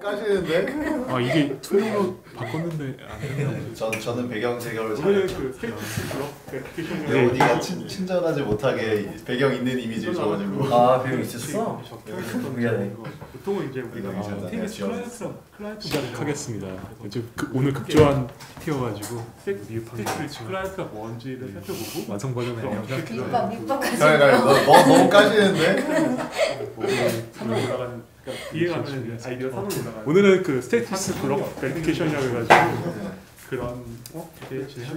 까시는데? 아 이게 투명으로 바꿨는데 안 되네요. 저는 배경 제거를 잘했죠. 근데 어디가 친절하지 못하게 배경 있는 이미지를 줘가지고. 아 배경 있었어? 미안해. 보통은 이제 우리가 클라이언트랑 하겠습니다. 오늘 급조한 튀어가지고 클라이언트가 뭔지를 살펴보고 완성 버전에 밑밥까지. 너무 까시는데? 산으로 올라가는. 그러니까 뒤에 가면 아이디어 산으로 올라가요. 오늘은 그 스테이티스 블록 베리피케이션이라고 해가지고 그런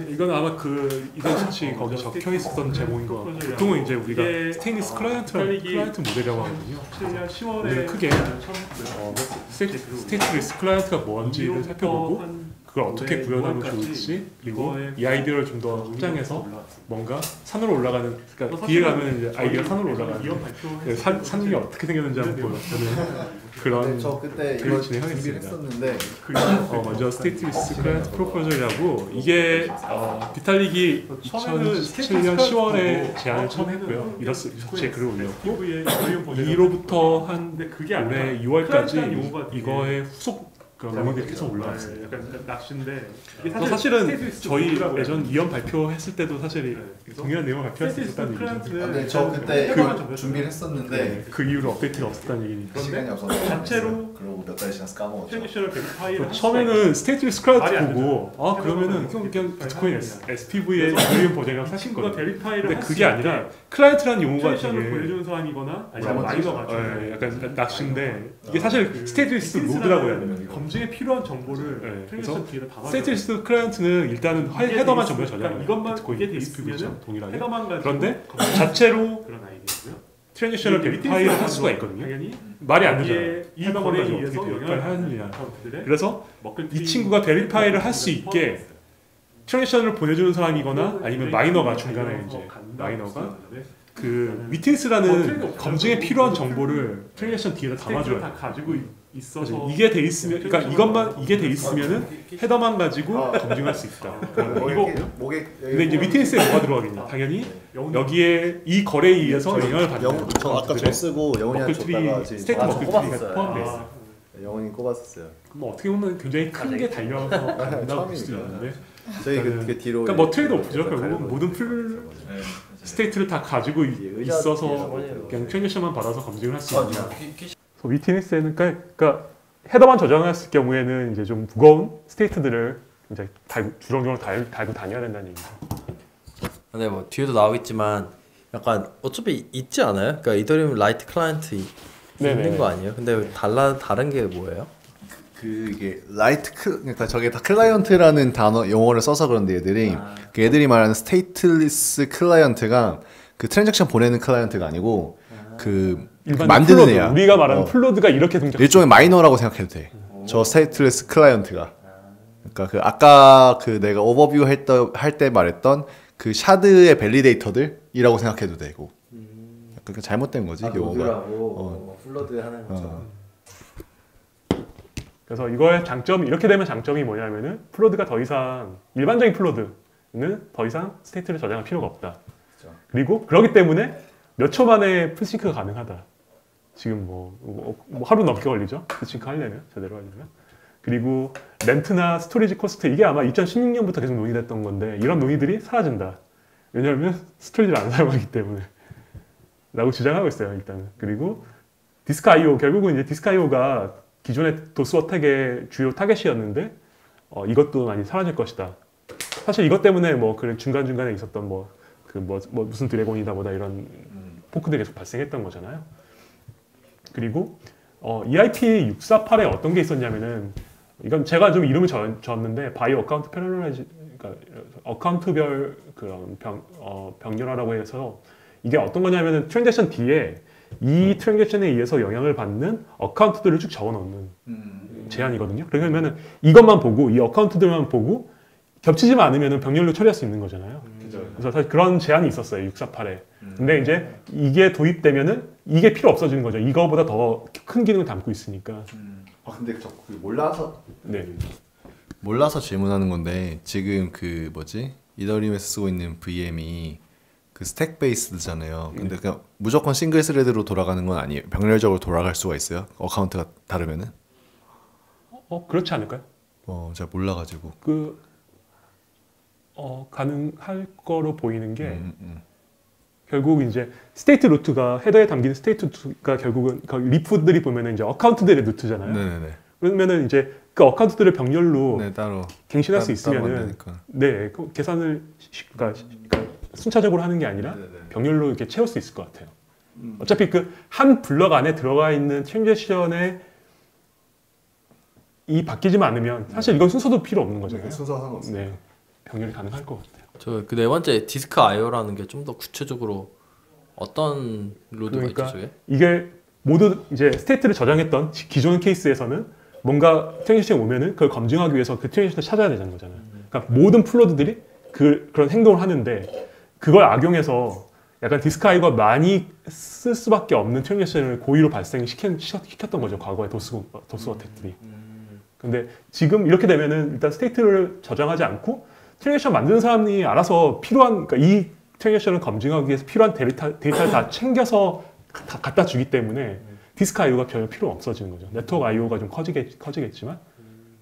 이건 아마 그 이전 수치 거기 적혀 있었던 제목인 것 같고 보통은 이제 우리가 스테인리스 클라이언트 모델이라고 하거든요. 7년 10월에 오늘 크게 스테이티스 클라이언트가 뭔지를 살펴보고 그걸 어떻게 구현하면 좋을지 그리고 이 아이디어를 좀 더 확장해서 뭔가 산으로 올라가는 그러니까 뒤에 가면 이제 아이디어가 산으로 올라가는 산이 어떻게 생겼는지 한번 보여주는 그런 저 그때 이걸 준비했었는데 먼저 스테이티스 클라이언트 프로포절이라고 이게 비탈릭이 2017년 10월에 제안을 처음 했고요. 이렇게 글을 올렸고 이로부터 한 올해 2월까지 이거의 후속 음악이 계속 올라왔어요. 약간 낚시인데 사실은 저희 예전 2연 발표했을 때도 사실 동일한 내용을 발표했었다는 얘기죠. 근데 저 그때 그 준비를 했었는데 그 이후로 업데이트가 없었다는 얘기니까 시간이 없어서 자체로 그러고 몇 달 지나서 까먹었죠. 처음에는 스테이티스 클라우드 보고 아 그러면은 그냥 비트코인 SPV의 유리온 버전이랑 사신 거예요. 근데 그게 아니라 클라이언트라는 용어가 되게 보여주는 사람이거나 아니면 마이너가 약간 낚시인데 이게 사실 스테이티스 로드라고 해야 되는 거예요. 중에 필요한 정보를 트랜지션 뒤에 담아요. 스테이티스 클라이언트는 일단은 헤더만 정보를 저장해요. 이것만 비트코인 SPV처럼 동일하게. 그런데 자체로 트랜지션을 베리파이를 할 수가 있거든요. 말이 안 되잖아요. 이 거래에 의해서 영향을 하느냐. 그래서 이 친구가 베리파이를 할 수 있게 트랜지션을 보내주는 사람이거나 아니면 마이너가 중간에 이제 마이너가 그 위트니스라는 검증에 필요한 정보를 트랜지션 뒤에다 담아줘요. 있어서 이게 돼 있으면, 그러니까 이것만 이게 돼 있으면은 헤더만 가지고 검증할 수 있다. 이거고요. 근데 이제 위트니스에 뭐가 들어가겠냐? 당연히 여기에 이 거래에 의해서 영향을 받는. 저 아까 저 쓰고 영훈이한테 줬다가 스테이트 머클트리가 포함돼 있어. 영훈이 꼽았었어요. 그럼 어떻게 보면 굉장히 큰 게 달려서 간다고 볼 수도 있는데. 저희 그 뒤로. 그러니까 뭐 트레이드 오프죠. 결국은 모든 풀 스테이트를 다 가지고 있어서 그냥 트랜지션만 받아서 검증을 할 수 있다. 위트니스에는 그러니까 헤더만 저장했을 경우에는 이제 좀 무거운 스테이트들을 이제 주렁주렁 달고 다녀야 된다는 얘기죠. 근데 뭐 뒤에도 나오겠지만 약간 어차피 있지 않아요? 그러니까 이더리움 라이트 클라이언트 있는 거 아니에요? 근데 다른 게 뭐예요? 그게 그러니까 저게 다 클라이언트라는 단어 용어를 써서 그런데 얘들이 그 애들이 말하는 스테이트리스 클라이언트가 그 트랜잭션 보내는 클라이언트가 아니고 그 만드는 애야. 우리가 말하는 플로드가 이렇게 동작. 일종의 마이너라고 생각해도 돼. 저 스테이트리스 클라이언트가. 그러니까 그 아까 그 내가 오버뷰 할 때 말했던 그 샤드의 밸리데이터들이라고 생각해도 되고. 약간 잘못된 거지. 로드라고 플로드 하는 것처럼. 그래서 이거의 장점 이렇게 되면 장점이 뭐냐면은 플로드가 더 이상 일반적인 플로드는 더 이상 스테이트를 저장할 필요가 없다. 그렇죠. 그리고 그렇기 때문에 몇 초 만에 풀싱크가 가능하다. 지금 뭐 하루 넘게 걸리죠? 풀싱크 하려면, 제대로 하려면. 그리고 렌트나 스토리지 코스트, 이게 아마 2016년부터 계속 논의됐던 건데 이런 논의들이 사라진다. 왜냐하면 스토리지를 안 사용하기 때문에 라고 주장하고 있어요, 일단은. 그리고 디스크 IO, 결국은 이제 디스크 IO가 기존의 도스 어택의 주요 타겟이었는데 이것도 많이 사라질 것이다. 사실 이것 때문에 뭐 그런 중간중간에 있었던 무슨 드래곤이다 뭐다 이런 포크들이 계속 발생했던 거잖아요. 그리고 EIP 648에 어떤 게 있었냐면은 이건 제가 좀 이름을 줬는데 바이 어카운트 패널라이즈 그러니까 어카운트별 그런 병렬화라고 해서 이게 어떤 거냐면은 트랜잭션 뒤에 이 트랜잭션에 의해서 영향을 받는 어카운트들을 쭉 적어 놓는 제한이거든요. 그러면은 이것만 보고 이 어카운트들만 보고 겹치지만 않으면은 병렬로 처리할 수 있는 거잖아요. 그래서 사실 그런 제한이 있었어요, 648에. 근데 이제 이게 도입되면은 이게 필요 없어지는 거죠. 이거보다 더 큰 기능을 담고 있으니까. 아 근데 저 몰라서. 네. 몰라서 질문하는 건데 지금 그 이더리움에서 쓰고 있는 VM이 그 스택 베이스드잖아요. 근데 그냥 무조건 싱글 스레드로 돌아가는 건 아니에요. 병렬적으로 돌아갈 수가 있어요. 어카운트가 다르면은. 그렇지 않을까요? 잘 몰라가지고. 가능할 거로 보이는 게 결국 이제 스테이트 루트가 헤더에 담긴 스테이트 루트가 결국은 그 리프들이 보면은 이제 어카운트들의 루트잖아요. 네네네. 그러면은 이제 그 어카운트들을 병렬로 네, 따로 갱신할 수 있으면은 네, 그 계산을 그러니까 순차적으로 하는 게 아니라 네네네. 병렬로 이렇게 채울 수 있을 것 같아요. 어차피 그 한 블럭 안에 들어가 있는 트랜잭션에 이 바뀌지만 않으면 사실 이건 순서도 필요 없는 거잖아요. 순서 상관없어요. 네, 병렬이 가능할 것 같아요. 저 그 네 번째 디스크 IO라는 게 좀 더 구체적으로 어떤 로드가 그러니까 있죠? 이게 모두 이제 스테이트를 저장했던 기존 케이스에서는 뭔가 트랜잭션이 오면은 그걸 검증하기 위해서 그 트랜잭션을 찾아야 되는 거잖아요. 그러니까 모든 플로드들이 그런 행동을 하는데 그걸 악용해서 약간 디스크 IO가 많이 쓸 수밖에 없는 트랜잭션을 고의로 발생시켰던 거죠. 과거의 도스 어택들이. 근데 지금 이렇게 되면은 일단 스테이트를 저장하지 않고 트랜잭션 만드는 사람이 알아서 필요한, 그러니까 이 트랜잭션을 검증하기 위해서 필요한 데이터를 다 챙겨서 갖다 주기 때문에 디스크 IO가 전혀 필요 없어지는 거죠. 네트워크 IO가 좀 커지겠지만,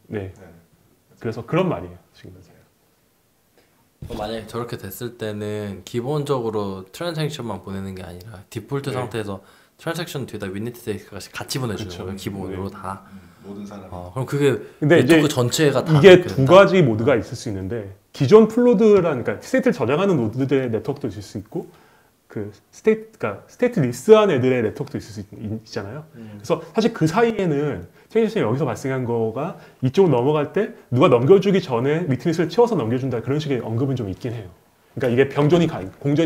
네. 그래서 그런 말이에요, 지금. 만약에 저렇게 됐을 때는 기본적으로 트랜잭션만 보내는 게 아니라 디폴트 네. 상태에서 트랜잭션 뒤에다 윗니트 데이터가 같이 보내주죠. 그렇죠. 기본으로 네. 다. 모든 사람. 그럼 그게 근데 이제 전체가 다 이게 두 가지 모드가 있을 수 있는데 기존 플로드라는 그러니까 스테이트를 저장하는 노드들의 네트워크도 있을 수 있고 그 스테이트 리스한 애들의 네트워크도 있을 수 있잖아요. 그래서 사실 그 사이에는 트랜잭션이 여기서 발생한 거가 이쪽으로 넘어갈 때 누가 넘겨주기 전에 위트니스를 채워서 넘겨준다 그런 식의 언급은 좀 있긴 해요. 그러니까 이게 공존이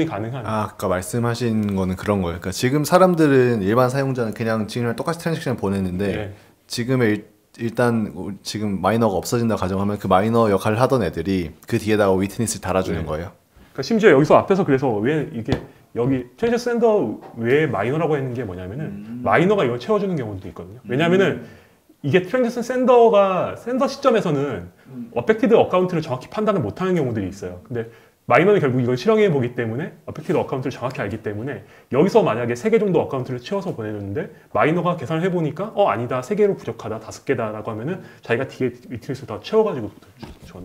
가능한. 아까 말씀하신 거는 그런 거예요. 그러니까 지금 사람들은 일반 사용자는 그냥 지금이랑 똑같이 트랜잭션을 보냈는데. 네. 지금의 일단 지금 마이너가 없어진다 가정하면 그 마이너 역할을 하던 애들이 그 뒤에다가 위트니스를 달아주는 네. 거예요. 그러니까 심지어 여기서 앞에서 그래서 왜 이게 여기 트랜잭션 샌더 외에 마이너라고 했는 게 뭐냐면은 마이너가 이걸 채워주는 경우도 있거든요. 왜냐면은 이게 트랜잭션 샌더 시점에서는 어펙티드 어카운트를 정확히 판단을 못하는 경우들이 있어요. 근데 마이너는 결국 이걸 실행해 보기 때문에 어펙티드 어카운트를 정확히 알기 때문에 여기서 만약에 3개 정도 어카운트를 채워서 보내는데 마이너가 계산을 해보니까 아니다 3개로 부족하다 5개다 라고 하면은 자기가 뒤에 위트니스를 다 채워가지고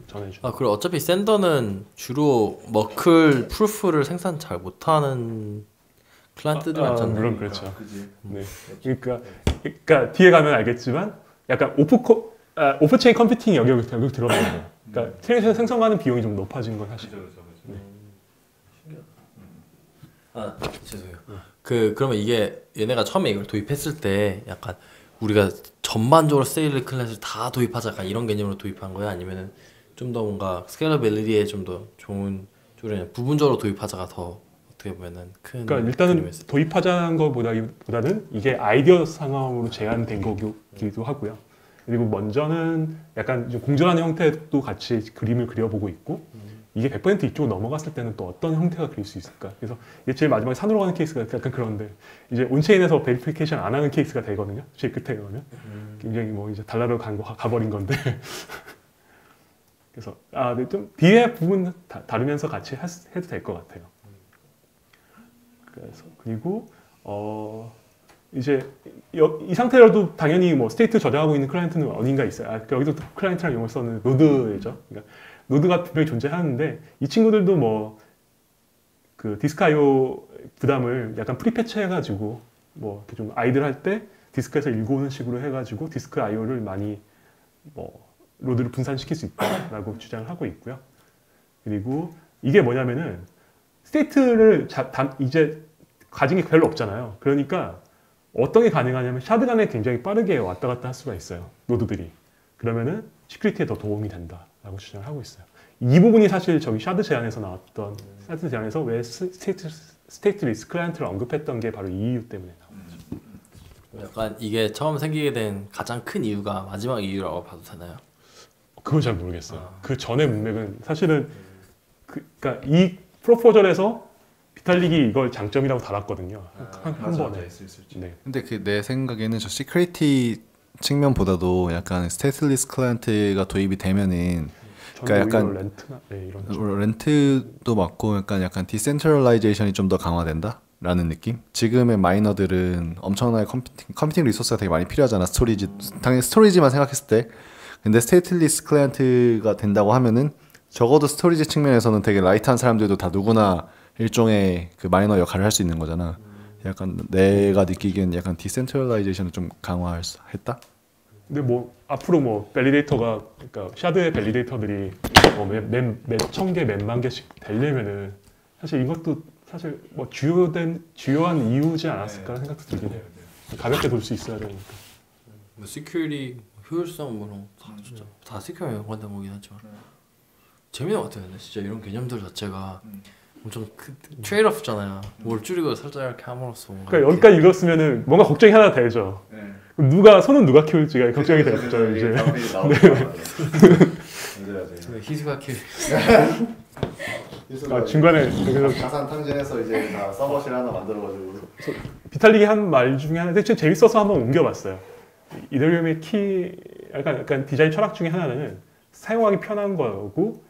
전해줘. 그리고 어차피 샌더는 주로 머클 프루프를 생산 잘 못하는 클라이언트들 많잖아요. 물론 그렇죠. 네. 그러니까 뒤에 가면 알겠지만 약간 오프체인 컴퓨팅이 여기 결국 들어가는 거예요. 그러니까 트랜잭션 생성하는 비용이 좀 높아진 건 사실. 네. 죄송해요. 그러면 이게 얘네가 처음에 이걸 도입했을 때 약간 우리가 전반적으로 스케일러 클래스를 다 도입하자 약간 이런 개념으로 도입한 거야? 아니면은 좀 더 뭔가 스케일러빌리티에 좀 더 좋은 쪽으로 부분적으로 도입하자가 더 어떻게 보면은 큰. 그러니까 일단은 도입하자는 것보다는 이게 아이디어 상황으로 제한된 거기도 하고요. 그리고 먼저는 약간 좀 공존하는 형태도 같이 그림을 그려보고 있고 이게 100% 이쪽으로 넘어갔을 때는 또 어떤 형태가 그릴 수 있을까? 그래서 이게 제일 마지막에 산으로 가는 케이스가 약간 그런데 이제 온체인에서 베리피케이션 안 하는 케이스가 되거든요. 제일 끝에 가면 굉장히 뭐 이제 달러로 가버린 건데 그래서 네, 좀 뒤에 부분 다루면서 같이 해도 될 것 같아요. 그래서 그리고 이제 이 상태로도 당연히 뭐 스테이트 저장하고 있는 클라이언트는 어딘가 있어요. 여기도 클라이언트랑 용어 쓰는 노드죠. 그러니까 노드가 분명히 존재하는데 이 친구들도 뭐 그 디스크 IO 부담을 약간 프리패치 해가지고 뭐 이렇게 좀 아이들 할 때 디스크에서 읽어오는 식으로 해가지고 디스크 IO를 많이 뭐 로드를 분산시킬 수 있다라고 주장을 하고 있고요. 그리고 이게 뭐냐면은 스테이트를 이제 가진 게 별로 없잖아요. 그러니까 어떤 게 가능하냐면 샤드간에 굉장히 빠르게 왔다 갔다 할 수가 있어요. 노드들이. 그러면은 시큐리티에 더 도움이 된다라고 주장을 하고 있어요. 이 부분이 사실 저기 샤드 제안에서 나왔던 샤드 제안에서 왜 스테이트 리스크 클라이언트를 언급했던 게 바로 이 이유 때문에 나온 거죠. 약간 이게 처음 생기게 된 가장 큰 이유가 마지막 이유라고 봐도 되나요? 그건 잘 모르겠어요. 그 전의 문맥은 사실은 그러니까 이 프로포절에서 비탈릭이 이걸 장점이라고 달았거든요. 한 번에. 네. 근데 내 생각에는 저 시크리티 측면보다도 약간 스테이트리스 클라이언트가 도입이 되면은 그러니까 약간 렌트도 맞고 약간 디센트럴라이제이션이 좀 더 강화된다. 라는 느낌? 지금의 마이너들은 엄청나게 컴퓨팅 리소스가 되게 많이 필요하잖아. 스토리지, 당연히 스토리지만 생각했을 때. 근데 스테이틀리스 클라이언트가 된다고 하면은 적어도 스토리지 측면에서는 되게 라이트한 사람들도 다 누구나 일종의 그 마이너 역할을 할 수 있는 거잖아. 약간 내가 느끼기엔 약간 디센트럴라이제이션을 좀 강화했다? 근데 뭐 앞으로 뭐 밸리데이터가, 그러니까 샤드의 밸리데이터들이 몇 천 개, 몇만 개씩 되려면은 사실 이것도 사실 뭐 주요한 이유지 않았을까 생각도 들긴 해요. 가볍게 볼 수 있어야 되니까. 뭐 시큐리티, 효율성 뭐 진짜 다 시큐리티에 연관된 거긴 하지만 재미난 것 같아요. 근데 진짜 이런 개념들 자체가 엄청 트레이드오프잖아요. 뭘 줄이고 살짝 이렇게 함으로써 뭔가. 그러니까 여기까지 읽었으면은 뭔가 걱정이 하나 되죠. 네. 손은 누가 키울지가 걱정이 되죠. 이제. 네. 희수가 키울. 아, 중간에 자산 탕진해서 이제 다 서버실 하나 만들어가지고. 비탈릭이 한 말 중에 하나, 되게 재밌어서 한번 옮겨봤어요. 이더리움의 키, 약간 디자인 철학 중에 하나는 사용하기 편한 거고.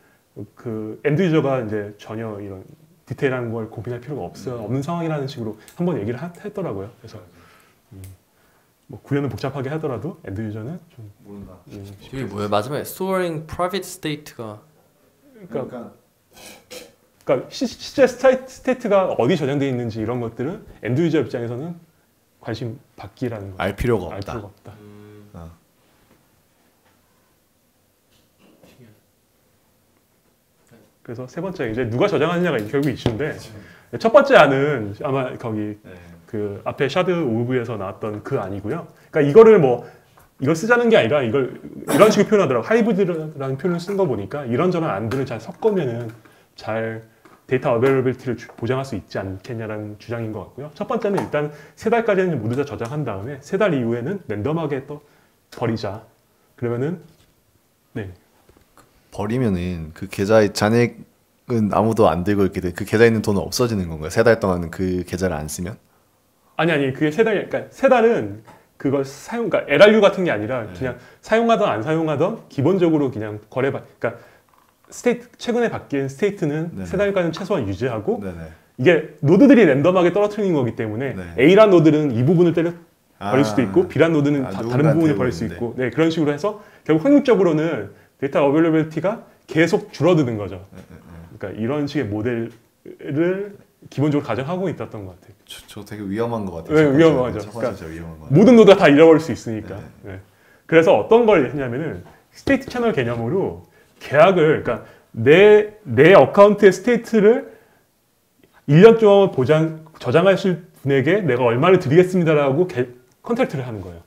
그 엔드 유저가 이제 전혀 이런 디테일한 걸 고민할 필요가 없는 상황이라는 식으로 한번 얘기를 했더라고요. 그래서 뭐 구현은 복잡하게 하더라도 엔드 유저는 좀 모른다. 이게 뭐예요? 마지막에 storing private state가 그러니까 실제 스테이트가 어디 저장되어 있는지 이런 것들은 엔드 유저 입장에서는 관심 받기라는 거. 알 필요가 없다. 그래서 세 번째, 이제 누가 저장하느냐가 결국 이슈인데, 첫 번째 안은 아마 거기 그 앞에 샤드 오브에서 나왔던 그 안이고요. 그러니까 이거를 뭐 이걸 쓰자는 게 아니라 이런 식으로 표현하더라고. 하이브드라는 표현을 쓴 거 보니까 이런저런 안들을 잘 섞으면은 잘 데이터 어베일러빌티를 보장할 수 있지 않겠냐라는 주장인 것 같고요. 첫 번째는 일단 3달까지는 모두 다 저장한 다음에 3달 이후에는 랜덤하게 또 버리자. 그러면은 네. 버리면은 그 계좌의 잔액은 아무도 안 들고 있게 돼. 그 계좌에 있는 돈은 없어지는 건가요? 3달 동안은 그 계좌를 안 쓰면? 아니 그게 3달, 그러니까 3달은 그걸 그러니까 LRU 같은 게 아니라 그냥 사용하던 안 사용하던 기본적으로 그냥 그러니까 스테이트, 최근에 바뀐 스테이트는 3달까지는 최소한 유지하고 이게 노드들이 랜덤하게 떨어뜨리는 거기 때문에 A란 노드는 이 부분을 버릴 수도 있고 B란 노드는 다른 부분을 버릴 수 있고 그런 식으로 해서 결국 확률적으로는 데이터 어베일러빌티가 계속 줄어드는 거죠. 그러니까 이런 식의 모델을 기본적으로 가정하고 있었던 것 같아요. 저 되게 위험한 것 같아요. 네, 위험하죠. 그러니까 위험한 것 같아요. 모든 노드가 다 잃어버릴 수 있으니까. 네. 그래서 어떤 걸 했냐면은 스테이트 채널 개념으로 계약을, 그러니까 내 어카운트의 스테이트를 1년 동안 저장하실 분에게 내가 얼마를 드리겠습니다라고 컨트랙트를 하는 거예요.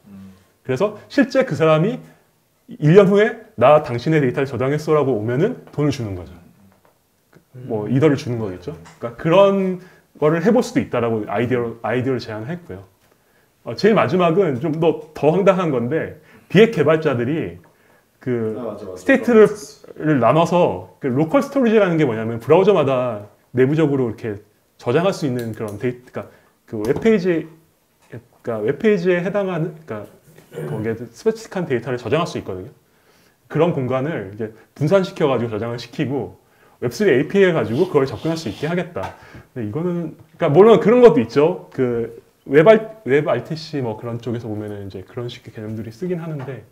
그래서 실제 그 사람이 1년 후에 나 당신의 데이터를 저장했어라고 오면은 돈을 주는 거죠. 뭐 이더를 주는 거겠죠. 그러니까 그런 거를 해볼 수도 있다라고 아이디어를 제안했고요. 제일 마지막은 좀 더 황당한 건데 비핵 개발자들이 그 스테이트를 나눠서 그 로컬 스토리지라는 게 뭐냐면 브라우저마다 내부적으로 이렇게 저장할 수 있는 그런 데이터, 그러니까 그 웹페이지에 해당하는, 그러니까 거기에 스페시픽한 데이터를 저장할 수 있거든요. 그런 공간을 이제 분산시켜가지고 저장을 시키고 웹3 API 가지고 그걸 접근할 수 있게 하겠다. 근데 이거는, 그러니까 물론 그런 것도 있죠. 그 웹 RTC 뭐 그런 쪽에서 보면은 이제 그런 식의 개념들이 쓰긴 하는데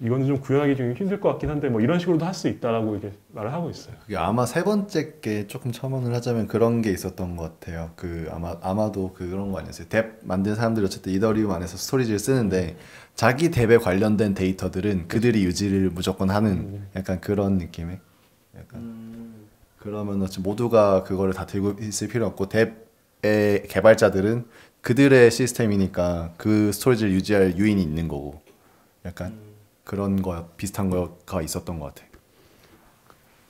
이건 좀 구현하기 좀 힘들 것 같긴 한데 뭐 이런 식으로도 할 수 있다라고 이게 말을 하고 있어요. 그게 아마 세 번째 게 조금 첨언을 하자면 그런 게 있었던 것 같아요. 그 아마도 그런 거 아니었어요. 뎁 만든 사람들이 어쨌든 이더리움 안에서 스토리지를 쓰는데 자기 뎁에 관련된 데이터들은 그들이 유지를 무조건 하는 약간 그런 느낌의 약간 그러면 어쨌든 모두가 그거를 다 들고 있을 필요 없고 뎁의 개발자들은 그들의 시스템이니까 그 스토리지를 유지할 유인이 있는 거고 약간 그런 거 비슷한 거가 있었던 것 같아.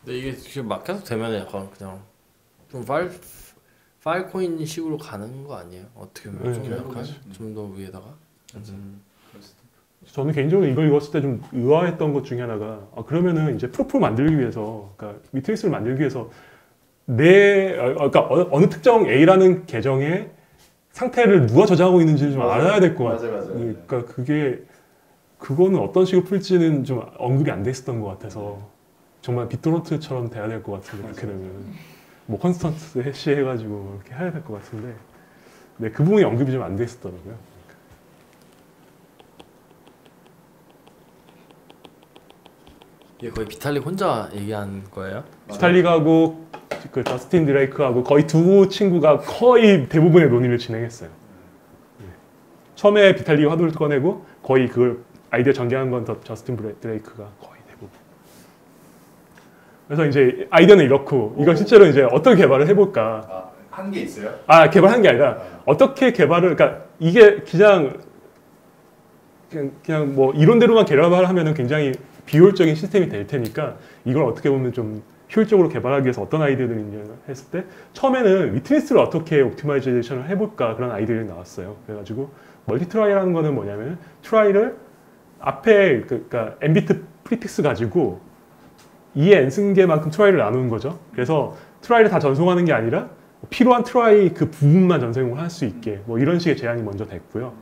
근데 이게 막 계속 되면 약간 그냥 좀 파일코인 식으로 가는 거 아니에요? 어떻게 보면 좀 약간 좀 더 위에다가. 저는 개인적으로 이걸 읽었을 때 좀 의아했던 것 중에 하나가 그러면은 이제 프로프를 만들기 위해서, 그러니까 위트릭스를 만들기 위해서 그러니까 어느 특정 A라는 계정의 상태를 누가 저장하고 있는지를 좀 알아야 될 것 같아요. 그러니까 그거는 어떤 식으로 풀지는 좀 언급이 안 돼 있었던 것 같아서 정말 빗도노트처럼 돼야 될 것 같은데, 이렇게 되면 뭐 컨스턴트 해시해가지고 이렇게 해야 될 것 같은데 네, 그 부분이 언급이 좀 안 돼 있었더라고요. 이게 거의 비탈릭 혼자 얘기한 거예요? 비탈릭하고 그 저스틴 드레이크하고 거의 두 친구가 거의 대부분의 논의를 진행했어요. 네. 처음에 비탈릭 화두를 꺼내고 거의 그걸 아이디어 전개한 건 더 저스틴 드레이크가 거의 대부분. 그래서 이제 아이디어는 이렇고 이건 실제로 이제 어떻게 개발을 해볼까? 아, 한 게 있어요? 아, 개발한 게 아니라 어떻게 개발을, 그러니까 이게 그냥 뭐 이론대로만 개발을 하면은 굉장히 비효율적인 시스템이 될 테니까 이걸 어떻게 보면 좀 효율적으로 개발하기 위해서 어떤 아이디어들이 있냐 했을 때 처음에는 위트니스를 어떻게 옵티마이제이션을 해볼까 그런 아이디어들이 나왔어요. 그래가지고 멀티 트라이라는 거는 뭐냐면 트라이를 앞에 그러니까 n비트 프리픽스 가지고 2의 n승계만큼 트라이를 나누는 거죠. 그래서 트라이를 다 전송하는 게 아니라 필요한 트라이 그 부분만 전송을 할 수 있게 뭐 이런 식의 제한이 먼저 됐고요.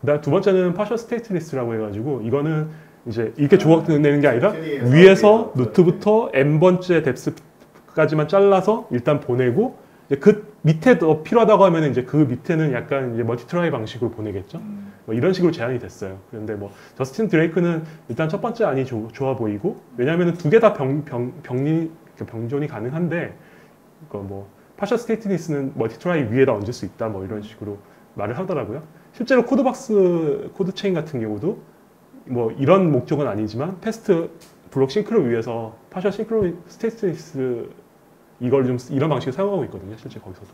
그다음 두 번째는 파셜 스테이트리스라고 해가지고 이거는 이제 이렇게 조각내는 게 아니라 위에서 루트부터 n번째 뎁스까지만 잘라서 일단 보내고 그 밑에 더 필요하다고 하면 이제 그 밑에는 약간 이제 멀티트라이 방식으로 보내겠죠. 뭐 이런 식으로 제안이 됐어요. 그런데 뭐 저스틴 드레이크는 일단 첫 번째 안이 좋아 보이고 왜냐하면 두 개 다 병존이 가능한데 뭐 파셜 스테이트리스는 멀티트라이 위에다 얹을 수 있다 뭐 이런 식으로 말을 하더라고요. 실제로 코드박스 코드체인 같은 경우도 뭐 이런 목적은 아니지만 패스트 블록 싱크를 위해서 파셜 싱크로 스테이트리스 이걸 좀 이런 방식을 사용하고 있거든요. 실제 거기서도.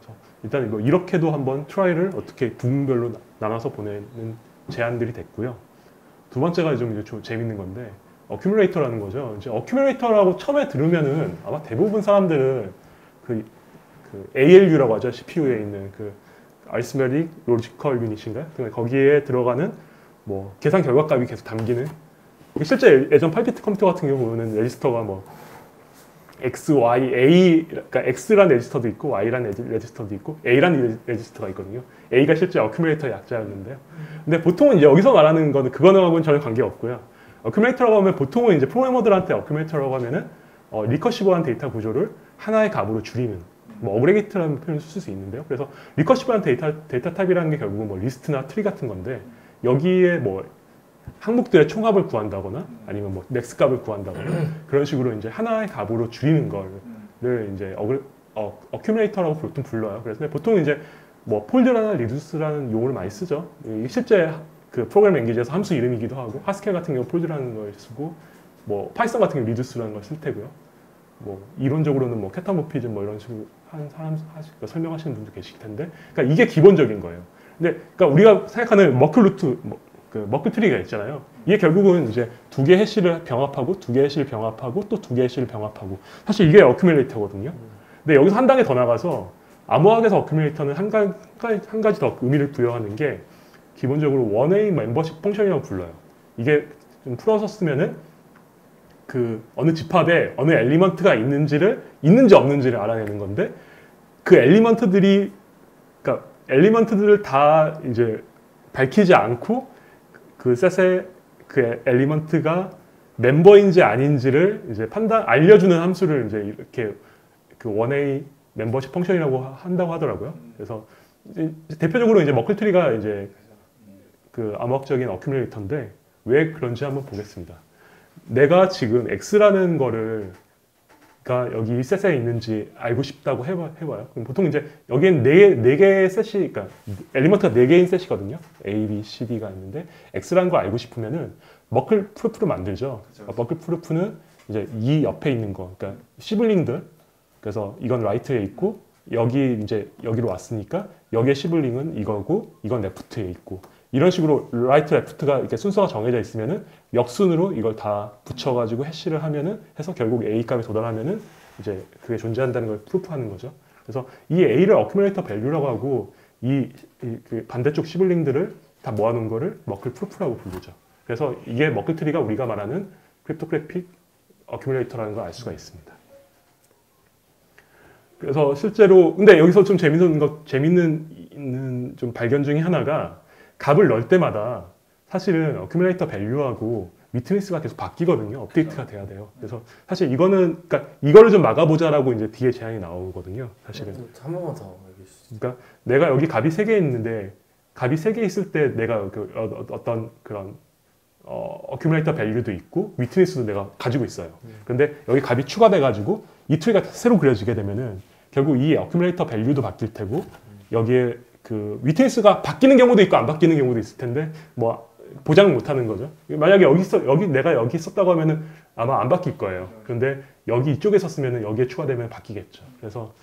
그래서 일단 뭐 이렇게도 한번 트라이를 어떻게 부분별로 나눠서 보내는 제안들이 됐고요. 두 번째가 좀 이제 재밌는 건데 어큐뮬레이터라는 거죠. 이제 어큐뮬레이터라고 처음에 들으면은 아마 대부분 사람들은 그 ALU라고 하죠. CPU에 있는 그 Arithmetic Logical Unit인가요? 그러니까 거기에 들어가는 뭐 계산 결과 값이 계속 담기는 실제 예전 8비트 컴퓨터 같은 경우는 레지스터가 뭐 X, Y, A 그러니까 X라는 레지스터도 있고 Y라는 레지스터도 있고 A라는 레지스터가 있거든요. A가 실제 어큐뮬레이터의 약자였는데요. 근데 보통은 이제 여기서 말하는 거는 그거하고는 전혀 관계없고요. 어큐뮬레이터라고 하면 보통은 이제 프로그래머들한테 어큐뮬레이터라고 하면은 리커시브한 데이터 구조를 하나의 값으로 줄이는 뭐 어그레게이트라는 표현을 쓸 수 있는데요. 그래서 리커시브한 데이터 탑이라는 게 결국은 뭐 리스트나 트리 같은 건데 여기에 뭐 항목들의 총합을 구한다거나 아니면 뭐 맥스 값을 구한다거나 그런 식으로 이제 하나의 값으로 줄이는 거를 이제 어큐뮬레이터라고 보통 불러요. 그래서 보통 이제 뭐 폴드나 리듀스라는 용어를 많이 쓰죠. 실제 그 프로그램 랭귀지에서 함수 이름이기도 하고 하스켈 같은 경우 폴드라는 걸 쓰고 뭐 파이썬 같은 경우 리듀스라는 걸 쓸 테고요. 뭐 이론적으로는 뭐 캐타모피즘 뭐 이런 식으로 한 사람 설명하시는 분도 계실 텐데, 그러니까 이게 기본적인 거예요. 근데 그러니까 우리가 생각하는 머클 루트, 그 머클 트리가 있잖아요. 이게 결국은 이제 두 개의 해시를 병합하고 두 개의 해시를 병합하고 또 두 개의 해시를 병합하고 사실 이게 어큐뮬레이터거든요. 근데 여기서 한 단계 더 나가서 암호학에서 어큐뮬레이터는 한 가지 더 의미를 부여하는 게 기본적으로 원웨이 멤버십 펑션이라고 불러요. 이게 좀 풀어서 쓰면은 그 어느 집합에 어느 엘리먼트가 있는지 없는지를 알아내는 건데 그 엘리먼트들이 그러니까 엘리먼트들을 다 이제 밝히지 않고 그 셋의 그 엘리먼트가 멤버인지 아닌지를 이제 알려주는 함수를 이제 이렇게 그 원웨이 멤버십 펑션이라고 한다고 하더라고요. 그래서 이제 대표적으로 이제 머클 트리가 이제 그 암호학적인 어큐뮬레이터인데 왜 그런지 한번 보겠습니다. 내가 지금 x라는 거를 그러니까 여기 이 셋에 있는지 알고 싶다고 해봐요. 그럼 보통 이제 여기엔 네 개의 셋이, 그러니까 엘리먼트가 네 개인 셋이거든요. A, B, C, D가 있는데 x라는 거 알고 싶으면은 머클 프루프를 만들죠. 그러니까 머클 프루프는 이제 이 옆에 있는 거, 그러니까 시블링들. 그래서 이건 라이트에 있고 여기 이제 여기로 왔으니까 여기의 시블링은 이거고 이건 레프트에 있고. 이런 식으로 라이트, 레프트가 이렇게 순서가 정해져 있으면은 역순으로 이걸 다 붙여가지고 해시를 하면은 해서 결국 A 값에 도달하면은 이제 그게 존재한다는 걸 프루프하는 거죠. 그래서 이 A를 어큐뮬레이터 밸류라고 하고 그 반대쪽 시블링들을 다 모아놓은 거를 머클 프루프라고 부르죠. 그래서 이게 머클 트리가 우리가 말하는 크립토그래픽 어큐뮬레이터라는 걸 알 수가 있습니다. 그래서 실제로 근데 여기서 좀 재밌는 좀 발견 중에 하나가 값을 넣을 때마다 사실은 어큐뮬레이터 밸류하고 위트니스가 계속 바뀌거든요. 업데이트가 돼야 돼요. 그래서 사실 이거는 그러니까 이거를 좀 막아보자라고 이제 뒤에 제안이 나오거든요. 사실은 한 번만 더 그러니까 내가 여기 갑이 3개 있는데 갑이 3개 있을 때 내가 어떤 그런 어큐뮬레이터 밸류도 있고 위트니스도 내가 가지고 있어요. 근데 여기 갑이 추가돼가지고 이 트리가 새로 그려지게 되면은 결국 이 어큐뮬레이터 밸류도 바뀔 테고 여기에 그 위트니스가 바뀌는 경우도 있고 안 바뀌는 경우도 있을 텐데 뭐 보장을 못하는 거죠. 만약에 내가 여기 썼다고 하면은 아마 안 바뀔 거예요. 그런데 여기 이쪽에 썼으면은 여기에 추가되면 바뀌겠죠. 그래서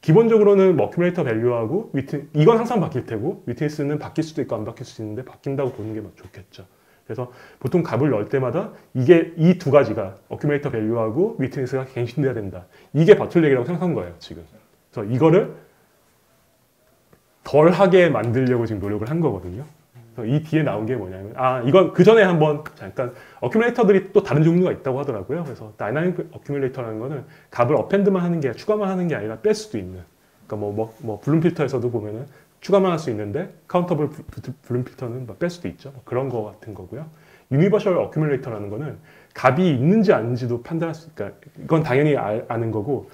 기본적으로는 뭐 어큐뮬레이터 밸류하고 이건 항상 바뀔 테고 위트니스는 바뀔 수도 있고 안 바뀔 수도 있는데 바뀐다고 보는 게 좋겠죠. 그래서 보통 값을 넣을 때마다 이게 이 두 가지가 어큐뮬레이터 밸류하고 위트니스가 갱신돼야 된다. 이게 버틀렉이라고 생각한 거예요 지금. 그래서 이거를 덜하게 만들려고 지금 노력을 한 거거든요. 그래서 이 뒤에 나온 게 뭐냐면 이건 그 전에 한번 잠깐 어큐뮬레이터들이 또 다른 종류가 있다고 하더라고요. 그래서 다이나믹 어큐뮬레이터라는 거는 값을 어펜드만 하는 게 추가만 하는 게 아니라 뺄 수도 있는. 그러니까 뭐 블룸 필터에서도 보면은. 추가만 할 수 있는데 카운터블 블룸 필터는 뺄 수도 있죠. 그런 거 같은 거고요. 유니버셜 어큐뮬레이터라는 거는 값이 있는지 아닌지도 판단할 수 있으니까 이건 당연히 아는 거고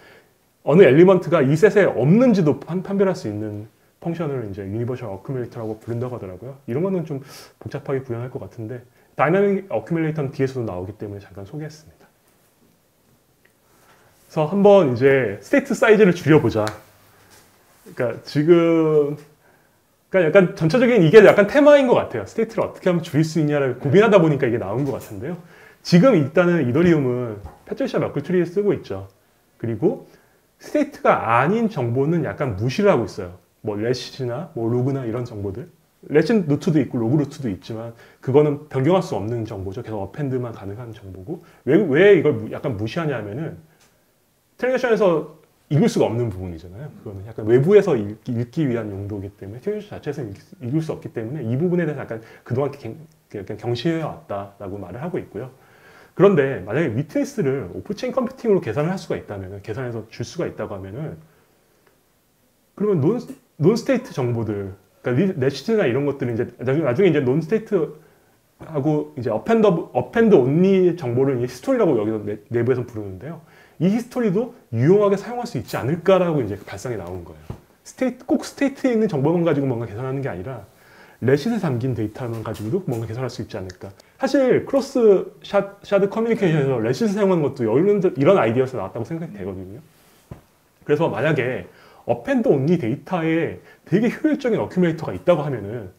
어느 엘리먼트가 이 셋에 없는지도 판별할 수 있는 펑션을 이제 유니버셜 어큐뮬레이터라고 부른다고 하더라고요. 이런 거는 좀 복잡하게 구현할 것 같은데 다이나믹 어큐뮬레이터는 뒤에서도 나오기 때문에 잠깐 소개했습니다. 그래서 한번 이제 스테이트 사이즈를 줄여보자. 그러니까 지금 그러니까 약간 전체적인 이게 약간 테마인 것 같아요. 스테이트를 어떻게 하면 줄일 수 있냐를 고민하다 보니까 이게 나온 것 같은데요. 지금 일단은 이더리움은 패트리샤 머클 트리를 쓰고 있죠. 그리고 스테이트가 아닌 정보는 약간 무시를 하고 있어요. 뭐 레시나 뭐 로그나 이런 정보들. 레시 루트도 있고 로그 루트도 있지만 그거는 변경할 수 없는 정보죠. 계속 어펜드만 가능한 정보고 왜 이걸 약간 무시하냐 하면은 트랜잭션에서 읽을 수가 없는 부분이잖아요. 그거는 약간 외부에서 읽기 위한 용도이기 때문에 트랜잭션 자체에서는 읽을 수 없기 때문에 이 부분에 대해서 약간 그동안 경시해왔다라고 말을 하고 있고요. 그런데 만약에 위트니스를 오프체인 컴퓨팅으로 계산을 할 수가 있다면 계산해서 줄 수가 있다고 하면은 그러면 논스테이트 정보들 그러니까 레시트나 이런 것들은 이제 나중에 이제 논스테이트하고 이제 어펜드 온리 정보를 이제 히스토리라고 여기서 내부에서 부르는데요. 이 히스토리도 유용하게 사용할 수 있지 않을까라고 이제 발상이 나온 거예요. 꼭 스테이트에 있는 정보만 가지고 뭔가 계산하는 게 아니라 레시트에 담긴 데이터만 가지고도 뭔가 계산할 수 있지 않을까. 사실 크로스 샤드 커뮤니케이션에서 레시트 사용하는 것도 이런 아이디어에서 나왔다고 생각이 되거든요. 그래서 만약에 어펜드 온리 데이터에 되게 효율적인 어큐뮬레이터가 있다고 하면은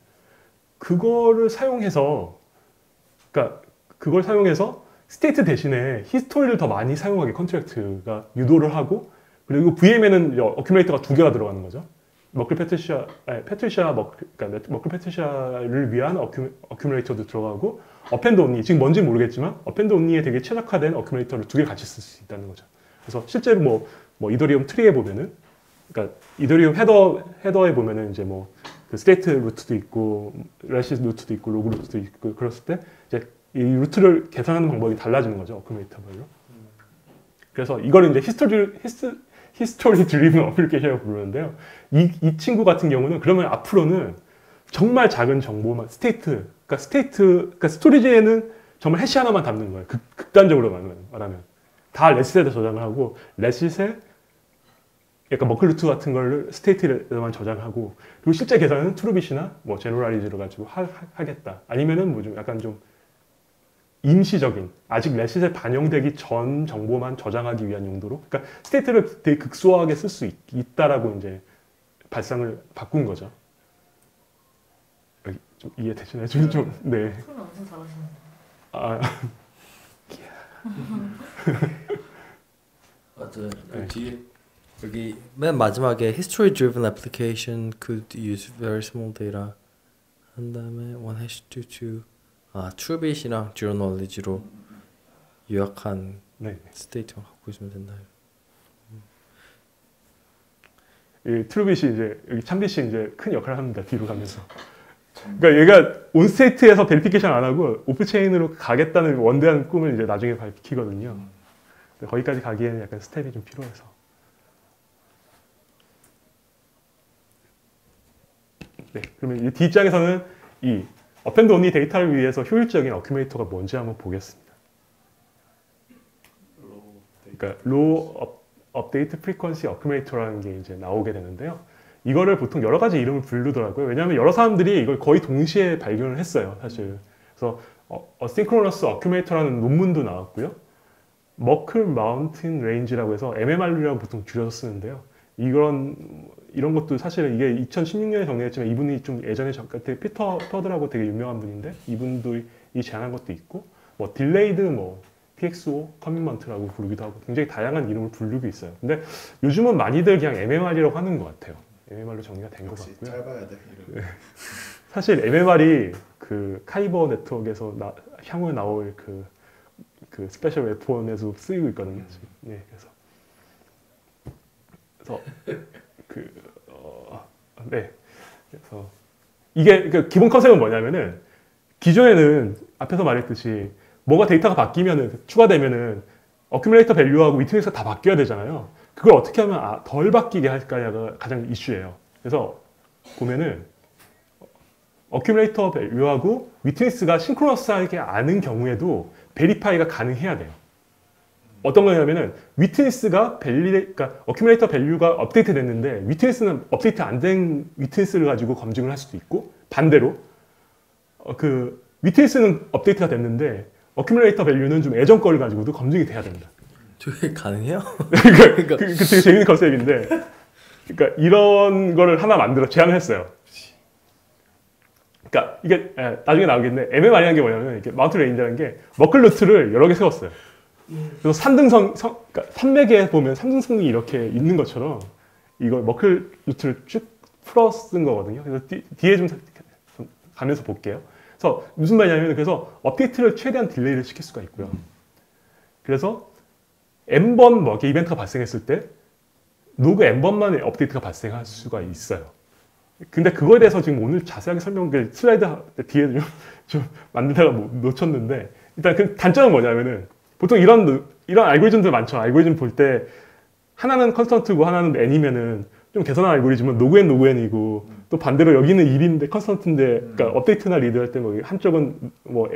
그걸 사용해서 스테이트 대신에 히스토리를 더 많이 사용하게 컨트랙트가 유도를 하고 그리고 VM에는 어큐뮬레이터가 2개가 들어가는 거죠. 머클 패트리샤를 위한 어큐뮬레이터도 들어가고 어펜드 온리, 지금 뭔지 모르겠지만 어펜드 온리에 되게 최적화된 어큐뮬레이터를 2개 같이 쓸 수 있다는 거죠. 그래서 실제로 뭐 이더리움 트리에 보면은 그러니까 이더리움 헤더에 보면은 이제 뭐 그 스테이트 루트도 있고 레시트 루트도 있고 로그 루트도 있고 그랬을 때 이제 이 루트를 계산하는 방법이 달라지는 거죠. 어큐뮬레이터별로. 그래서 이걸 이제 히스토리 드리븐 어플리케이션이라고 부르는데요. 이 친구 같은 경우는 그러면 앞으로는 정말 작은 정보만 그러니까 스토리지에는 정말 해시 하나만 담는 거예요. 극단적으로 말하면 다 레시트에다 저장을 하고 레시트에 약간 머클 루트 같은 걸 스테이트에만 저장하고 그리고 실제 계산은 트루빗이나 뭐 제너럴리즈를 가지고 하겠다. 아니면은 뭐 좀 약간 좀 임시적인, 아직 레시트에 반영되기 전 정보만 저장하기 위한 용도로 그러니까 스테이트를 되게 극소화하게 쓸 수 있다라고 이제 발상을 바꾼 거죠. 여기 좀 이해되시나요? 네. 손을 엄청 잘하시네요. 맞아요. 그 뒤에 여기 맨 마지막에 History Driven Application could use very small data 한 다음에 one hash to 트루빗이랑 제너럴리지로 요약한 스테이트만 갖고 있으면 된다. 이 트루빗이 이제 여기 참빗이 이제 큰 역할을 합니다. 뒤로 가면서. 그러니까 얘가 온 스테이트에서 베리피케이션 안 하고 오프 체인으로 가겠다는 원대한 꿈을 이제 나중에 밝히거든요. 거기까지 가기에는 약간 스텝이 좀 필요해서. 네, 그러면 이 뒷장에서는 이 어펜드 온리 데이터를 위해서 효율적인 어큐뮬레이터가 뭔지 한번 보겠습니다. 그러니까 로우 업데이트 프리퀀시 어큐뮬레이터라는 게 이제 나오게 되는데요. 이거를 보통 여러 가지 이름을 부르더라고요. 왜냐하면 여러 사람들이 이걸 거의 동시에 발견을 했어요, 사실. 그래서 어싱크로너스 어큐메이터라는 논문도 나왔고요. 머클 마운틴 레인지라고 해서 MMR이라고 보통 줄여서 쓰는데요. 이런 것도 사실 이게 2016년에 정리했지만 이분이 좀 예전에 되게 피터 터드라고 되게 유명한 분인데 이분도 이 제안한 것도 있고 뭐 딜레이드 뭐 TXO 커밋먼트라고 부르기도 하고 굉장히 다양한 이름을 부르고 있어요. 근데 요즘은 많이들 그냥 MMR이라고 하는 것 같아요. MMR로 정리가 된 것 같고요. 잘 봐야 돼, 이름. 사실 MMR이 그 카이버 네트워크에서 향후에 나올 그 스페셜 웹폰에서 쓰이고 있거든요. 네, 그래서 이게 그 기본 컨셉은 뭐냐면은 기존에는 앞에서 말했듯이 뭐가 데이터가 바뀌면은 추가되면은 어큐뮬레이터 밸류하고 위트넥스가 다 바뀌어야 되잖아요. 그걸 어떻게 하면 덜 바뀌게 할까가 가장 이슈예요. 그래서 보면은 어큐뮬레이터 밸류하고 위트넥스가 싱크로너스하게 아는 경우에도 베리파이가 가능해야 돼요. 어떤 거냐면은 위트니스가 그러니까 어큐뮬레이터 밸류가 업데이트 됐는데 위트니스는 업데이트 안 된 위트니스를 가지고 검증을 할 수도 있고, 반대로 그 위트니스는 업데이트가 됐는데 어큐뮬레이터 밸류는 좀 예전 거를 가지고도 검증이 돼야 된다. 저게 가능해요? 그러니까 그 되게 재밌는 컨셉인데, 그러니까 이런 거를 하나 만들어 제안을 했어요. 그러니까 이게 나중에 나오겠는데 MMR이라는 게 뭐냐면 이렇게 마운트 레인지라는 게 머클 루트를 여러 개 세웠어요. 그래서 그러니까 산맥에 보면 삼등성이 이렇게 있는 것처럼 이걸 머클 루트를 쭉 풀어 쓴 거거든요. 그래서 뒤에 좀 가면서 볼게요. 그래서 무슨 말이냐면 그래서 업데이트를 최대한 딜레이를 시킬 수가 있고요. 그래서 N번 먹이 이벤트가 발생했을 때 로그 N번만의 업데이트가 발생할 수가 있어요. 근데 그거에 대해서 지금 오늘 자세하게 설명을 슬라이드 뒤에 좀 만들다가 놓쳤는데, 일단 그 단점은 뭐냐면은 보통 이런 알고리즘들 많죠. 알고리즘 볼 때 하나는 컨스턴트고 하나는 n이면은 좀 개선한 알고리즘은 로그앤이고 또 반대로 여기는 1인데 컨스턴트인데 그러니까 업데이트나 리드할 때 뭐 한쪽은 뭐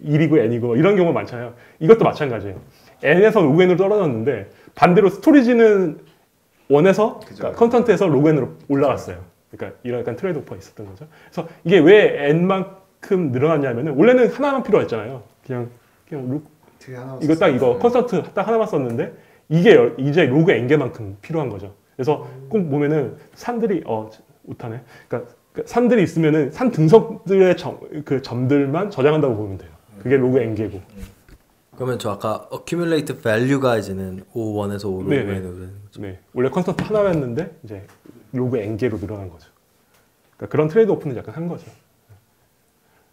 1이고 n이고 이런 경우가 많잖아요. 이것도 마찬가지예요. n에서 로그앤으로 떨어졌는데 반대로 스토리지는 1에서 그러니까 컨스턴트에서 로그앤으로 올라갔어요. 그러니까 이런 약간 트레이드오프가 있었던 거죠. 그래서 이게 왜 n만큼 늘어났냐면은 원래는 하나만 필요했잖아요. 그냥 이거 딱 이거 컨스턴트 딱 하나만 썼는데 이게 이제 로그 n개만큼 필요한 거죠. 그래서 꼭 보면은 산들이 못하네. 그러니까 산들이 있으면은 산 등석들의 그 점들만 저장한다고 보면 돼요. 그게 로그 n개고. 그러면 저 아까 accumulate value가 이제는 5.1에서 5로 되는 거죠. 네. 원래 컨스턴트 하나였는데 이제 로그 n개로 늘어난 거죠. 그러니까 그런 트레이드 오프는 약간 한 거죠.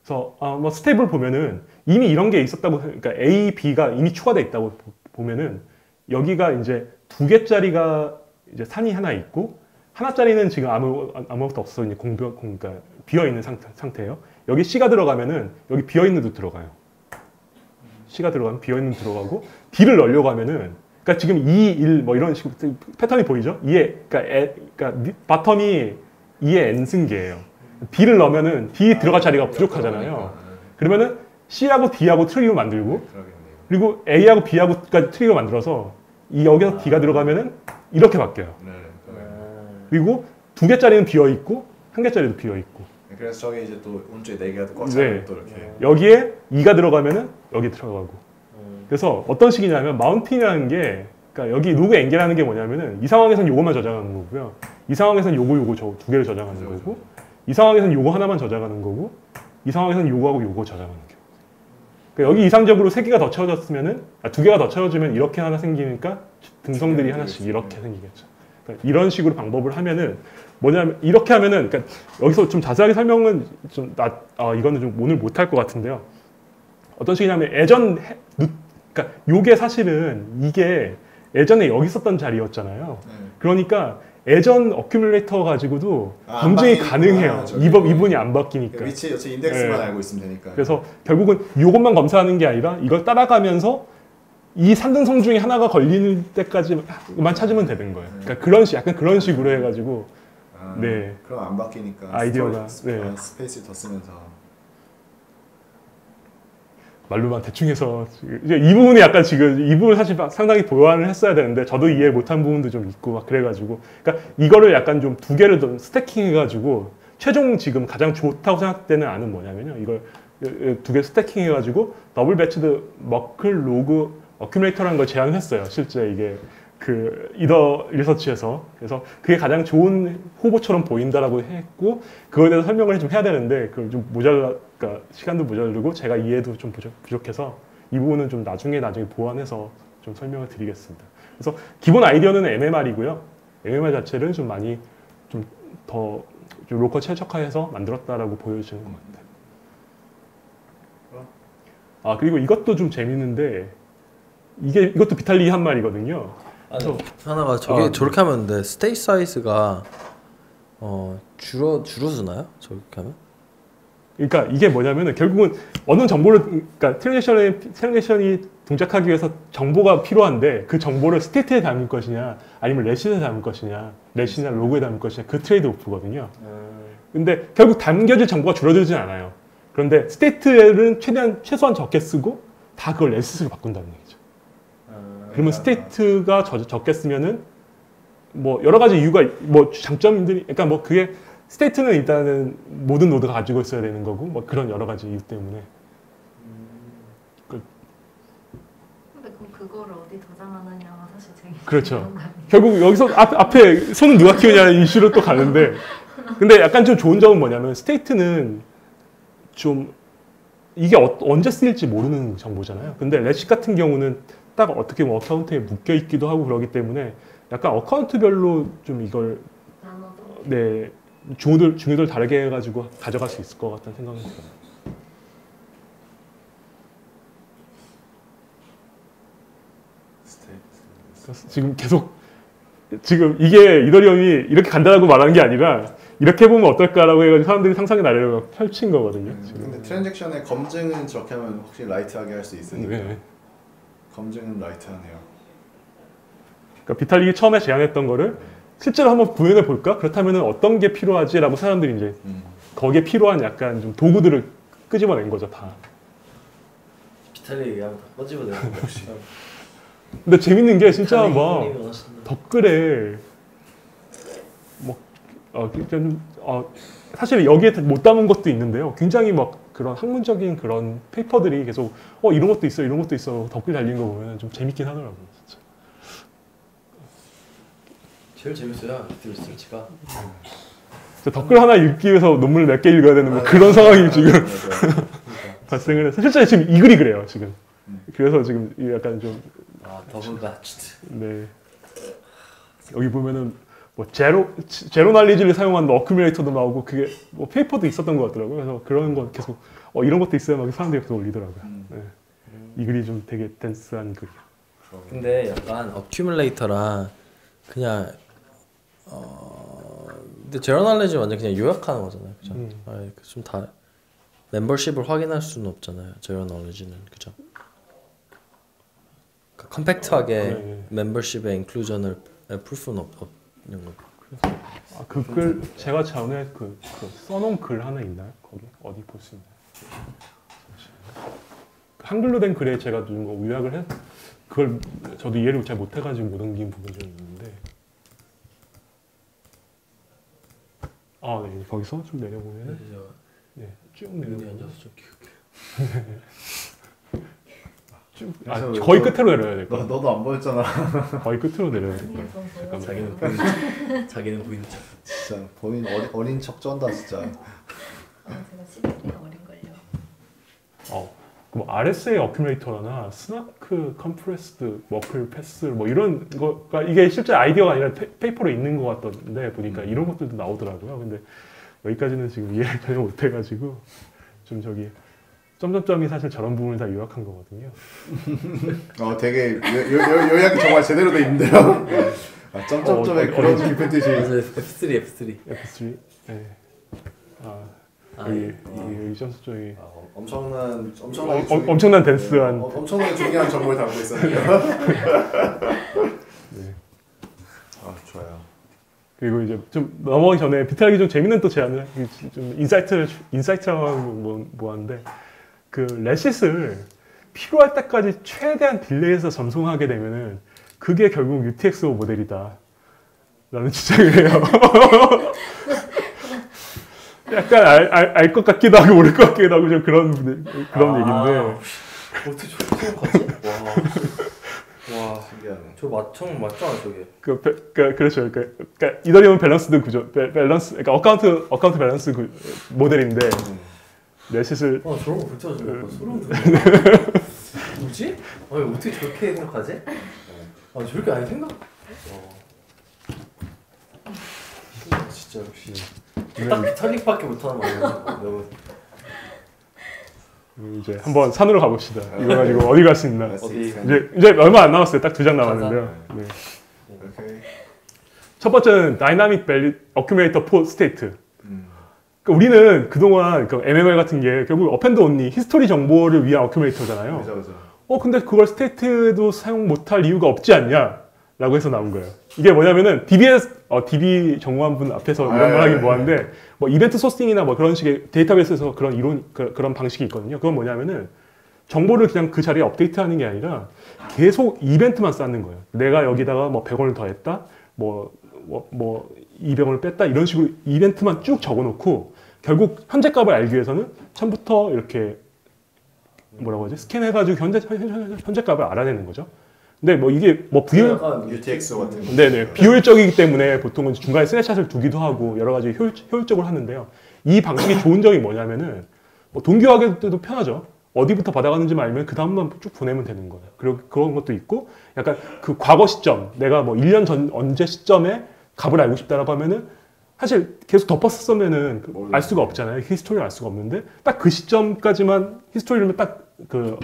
그래서 뭐 스텝을 보면은 이미 이런 게 있었다고, 그러니까 A, B가 이미 추가돼 있다고 보면은 여기가 이제 두 개짜리가 이제 산이 하나 있고 하나짜리는 지금 아무것도 없어서 이제 그러니까 비어 있는 상태예요. 여기 C가 들어가면은 여기 비어 있는 도 들어가요. C가 들어가면 비어 있는 들어가고 D를 넣으려고 하면은 그러니까 지금 2, 1 뭐 이런 식으로 패턴이 보이죠? 그러니까 바텀이 2의 n승계예요. D를 넣으면은 D 들어갈 자리가 부족하잖아요. 그러면은 C하고 D하고 트리오 만들고, 그리고 A하고 B하고까지 트리오 만들어서 이 여기서 D가 들어가면은 이렇게 바뀌어요. 그리고 두 개짜리는 비어 있고 한 개짜리도 비어 있고. 그래서 저기 이제 또 오른쪽에 네 개가 꺼져요. 또 이렇게. 여기에 2가 들어가면은 여기 들어가고. 그래서 어떤 식이냐면 마운틴이라는 게, 그러니까 여기 로그 엔게라는 게 뭐냐면은 이 상황에서는 요거만 저장하는 거고요. 이 상황에서는 요거 저 두 개를 저장하는 거고. 이 상황에서는 요거 하나만 저장하는 거고. 이 상황에서는 요거하고 요거 저장하는 거예요. 그러니까 여기 이상적으로 세 개가 더 채워졌으면은 두 개가 더 채워지면 이렇게 하나 생기니까 등성들이 하나씩 이렇게 생기겠죠. 그러니까 이런 식으로 방법을 하면은 뭐냐면 이렇게 하면은, 그러니까 여기서 좀 자세하게 설명은 좀 이거는 좀 오늘 못할 것 같은데요. 어떤 식이냐면 그러니까 요게 사실은 이게 예전에 여기 있었던 자리였잖아요. 그러니까 예전 어큐뮬레이터 가지고도 검증이 가능해요. 이분이 안 바뀌니까. 위치, 인덱스만 알고 있으면 되니까. 그래서 결국은 이것만 검사하는 게 아니라 이걸 따라가면서 이 산등성 중에 하나가 걸릴 때까지만 찾으면 되는 거예요. 그러니까 약간 그런 식으로 해가지고. 네. 그럼 안 바뀌니까. 아이디어가. 스페이스 더 쓰면서. 말로만 대충 해서 이 부분이 약간 지금 이 부분을 사실 상당히 보완을 했어야 되는데 저도 이해 못한 부분도 좀 있고 막 그래가지고 그러니까 이거를 약간 좀 두 개를 더 스태킹 해가지고 최종 지금 가장 좋다고 생각되는 안은 뭐냐면요, 이걸 두 개 스태킹 해가지고 더블 배치드 머클 로그 어큐뮬레이터라는 걸 제안했어요. 실제 이게 그 이더 리서치에서. 그래서 그게 가장 좋은 후보처럼 보인다라고 했고 그거에 대해서 설명을 좀 해야 되는데 그걸 좀 그러니까 시간도 모자르고 제가 이해도 좀 부족해서 이 부분은 좀 나중에 보완해서 좀 설명을 드리겠습니다. 그래서 기본 아이디어는 MMR이고요. MMR 자체를 좀 많이 좀 더 로컬 최적화해서 만들었다라고 보여주시는 것 같아요. 아 그리고 이것도 좀 재밌는데 이것도 비탈리 한 말이거든요. 아니, 하나가 저게 저렇게 하면 근데 스테이지 사이즈가 줄어드나요? 저렇게 하면? 그러니까 이게 뭐냐면은 결국은 어느 정보를 그러니까 트랜잭션이 동작하기 위해서 정보가 필요한데 그 정보를 스테이트에 담을 것이냐 아니면 레시드에 담을 것이냐 레시드나 로그에 담을 것이냐 그 트레이드 오프거든요. 근데 결국 담겨질 정보가 줄어들진 않아요. 그런데 스테이트를 최소한 적게 쓰고 다 그걸 레시드로 바꾼다는 얘기죠. 그러면 스테이트가 적게 쓰면은 뭐 여러 가지 이유가 뭐 장점들이 그러니까 뭐 그게 스테이트는 일단은 모든 노드가 가지고 있어야 되는 거고 뭐 그런 여러 가지 이유 때문에. 근데 그럼 그거를 어디 저장하느냐가 사실 되게 그렇죠. 결국 여기서 앞에 손은 누가 키우냐는 이슈로 또 가는데 근데 약간 좀 좋은 점은 뭐냐면 스테이트는 좀 이게 언제 쓰일지 모르는 정보잖아요. 근데 레시 같은 경우는 딱 어떻게 보면 어카운트에 묶여 있기도 하고 그러기 때문에 약간 어카운트별로 좀 이걸 네 중요도를 다르게 해가지고 가져갈 수 있을 것 같다는 생각이 들어요. 지금 계속 지금 이게 이더리움이 이렇게 간다라고 말하는 게 아니라 이렇게 보면 어떨까라고 해가지고 사람들이 상상의 나래를 펼친 거거든요. 근데 트랜잭션의 검증은 저렇게 하면 확실히 라이트하게 할 수 있으니까. 네. 검증은 라이트하네요. 그러니까 비탈릭이 처음에 제안했던 거를 실제로 한번 구현해 볼까? 그렇다면 어떤 게 필요하지라고 사람들이 이제 거기에 필요한 약간 좀 도구들을 끄집어낸 거죠 다. 비탈릭 얘기하면 다 꺼집어내는 거 역시. 근데 재밌는 게 진짜 막 댓글에 뭐 사실 여기에 못 담은 것도 있는데요. 굉장히 막 그런 학문적인 그런 페이퍼들이 계속 이런 것도 있어, 이런 것도 있어 댓글 달린 거 보면 좀 재밌긴 하더라고요. 진짜. 제일 재밌어요. 리서치가. 댓글 하나 읽기 위해서 논문을 몇 개 읽어야 되는 뭐 그런 상황이 지금 발생을 해서 실제 지금 이 글이 그래요. 지금. 그래서 지금 약간 좀 더블 매치드. 네. 여기 보면은 뭐 제로 날리지를 사용한 어큐뮬레이터도 나오고 그게 뭐 페이퍼도 있었던 것 같더라고요. 그래서 그런 건 계속 이런 것도 있어야 막 사람들이 계속 올리더라고요. 네. 이 글이 좀 되게 댄스한 글이야. 근데 약간 어큐뮬레이터랑 그냥 근데 제로 날리지 완전 그냥 요약하는 거잖아요, 그죠? 좀 다 멤버십을 확인할 수는 없잖아요, 제로 날리지는, 그죠? 그러니까 컴팩트하게 멤버십의 인클루전을 풀수는 없. 그 글 제가 전에 그 써놓은 글 하나 있나요? 거기 어디 볼 수 있나요? 한글로 된 글에 제가 누군가 요약을 해 그걸 저도 이해를 잘 못해가지고 못 옮긴 부분이 좀 있는데 네 거기서 좀 내려보면 쭉 내려가서 좀 키울게요. 거의 끝으로 내려야 될 거야. 너도 안 보였잖아. 거의 끝으로 내려야 될 거야. 잠깐만. 자기는 보이는 척. 진짜 본인 어린 척 쩐다 진짜. 제가 10년이 어린걸요. 그럼 RSA 어큐뮬레이터나 스나크 컴프레스드 머클 패스 뭐 이런 거 그러니까 이게 실제 아이디어가 아니라 페이퍼로 있는 거 같던데 보니까 이런 것들도 나오더라고요. 근데 여기까지는 지금 이해를 전혀 못해가지고 좀 저기. 점점점이 사실 저런 부분을 다 요약한 거거든요. 되게 요약이 정말 제대로 돼 있는데요. 점점점의 그런 깊은 뜻이. F3. 네. 여기 점점점이. 엄청난 댄스한. 엄청난 중요한 정보를 담고 있었네요. 네. 좋아요. 그리고 이제 좀 넘어가기 전에 비탈릭이 좀 재밌는 또 제안을 좀 인사이트라고 뭐 하는데. 그 레싯을 필요할 때까지 최대한 딜레이해서 점성하게 되면은 그게 결국 UTXO 모델이다 라는 주장을 해요. 약간 알 것 같기도 하고 모를 것 같기도 하고 좀 그런 얘기인데 어떻게 저렇게 생각하지? 와 신기하네. 저 맞춤 맞잖아 저게. 그렇죠. 그러니까 이더리움 밸런스드 구조, 밸런스, 그러니까 어카운트 밸런스 모델인데 넷시슬. 아 저런 거 글자 좀 소름 돋네. 뭐지? 아니 어떻게 저렇게 생각하지? 아 저렇게 아예 생각? 와. 진짜 역시. 딱 비탈릭밖에 못하는 말이야. 이제 한번 산으로 가봅시다. 이거 가지고 어디 갈 수 있나? 이제 얼마 안 남았어요. 딱 2장 남았는데요. 네. 오케이. 첫 번째는 다이나믹 밸류 어큐메이터 포 스테이트. 그러니까 우리는 그동안 그 MMR 같은 게 결국 어펜드 온리 히스토리 정보를 위한 어큐메이터잖아요. 그죠. 근데 그걸 스테이트에도 사용 못할 이유가 없지 않냐라고 해서 나온 거예요. 이게 뭐냐면은 DB 정보환분 앞에서 이런 말 하긴 뭐한데 뭐 이벤트 소싱이나 뭐 그런 식의 데이터베이스에서 그런 이론 그런 방식이 있거든요. 그건 뭐냐면은 정보를 그냥 그 자리에 업데이트하는 게 아니라 계속 이벤트만 쌓는 거예요. 내가 여기다가 뭐 100원을 더했다, 뭐 200원을 뺐다 이런 식으로 이벤트만 쭉 적어놓고 결국 현재 값을 알기 위해서는 처음부터 이렇게 뭐라고 하지? 스캔해가지고 현재 값을 알아내는 거죠. 근데 뭐 이게 뭐 UTXO 같은 거. 네네. 비효율적이기 때문에 보통은 중간에 스냅샷을 두기도 하고 여러 가지 효율적으로 하는데요. 이 방식이 좋은 점이 뭐냐면은 뭐 동기화하기도 편하죠. 어디부터 받아가는지만 알면 그 다음만 쭉 보내면 되는 거예요. 그리고 그런 것도 있고 약간 그 과거 시점, 내가 뭐 1년 전 언제 시점에 값을 알고 싶다라고 하면은 사실 계속 덮었었으면은 알 수가 없잖아요. 히스토리를 알 수가 없는데 딱 그 시점까지만 히스토리를 딱 그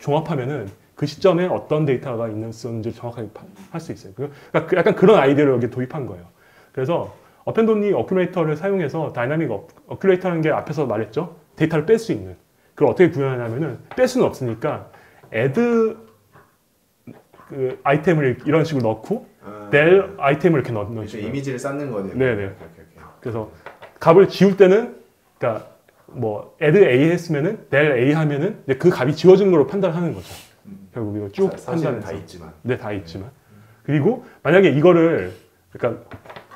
종합하면은 그 시점에 어떤 데이터가 있는지 정확하게 할 수 있어요. 그러니까 약간 그런 아이디어를 여기 도입한 거예요. 그래서 어펜드 온리 어큘레이터를 사용해서 다이나믹 어큘레이터라는 게 앞에서 말했죠. 데이터를 뺄 수 있는. 그걸 어떻게 구현하냐면은 뺄 수는 없으니까 add 그 아이템을 이런 식으로 넣고 될 아이템을 이렇게 넣는 거죠. 이미지를 쌓는 거네요. 네네. 오케이. 그래서 값을 지울 때는 그러니까 뭐 add a 했으면은 될 a 하면은 이제 그 값이 지워진 걸로 판단하는 거죠. 결국 이거 쭉 판단을 다 있지만, 그리고 만약에 이거를 약간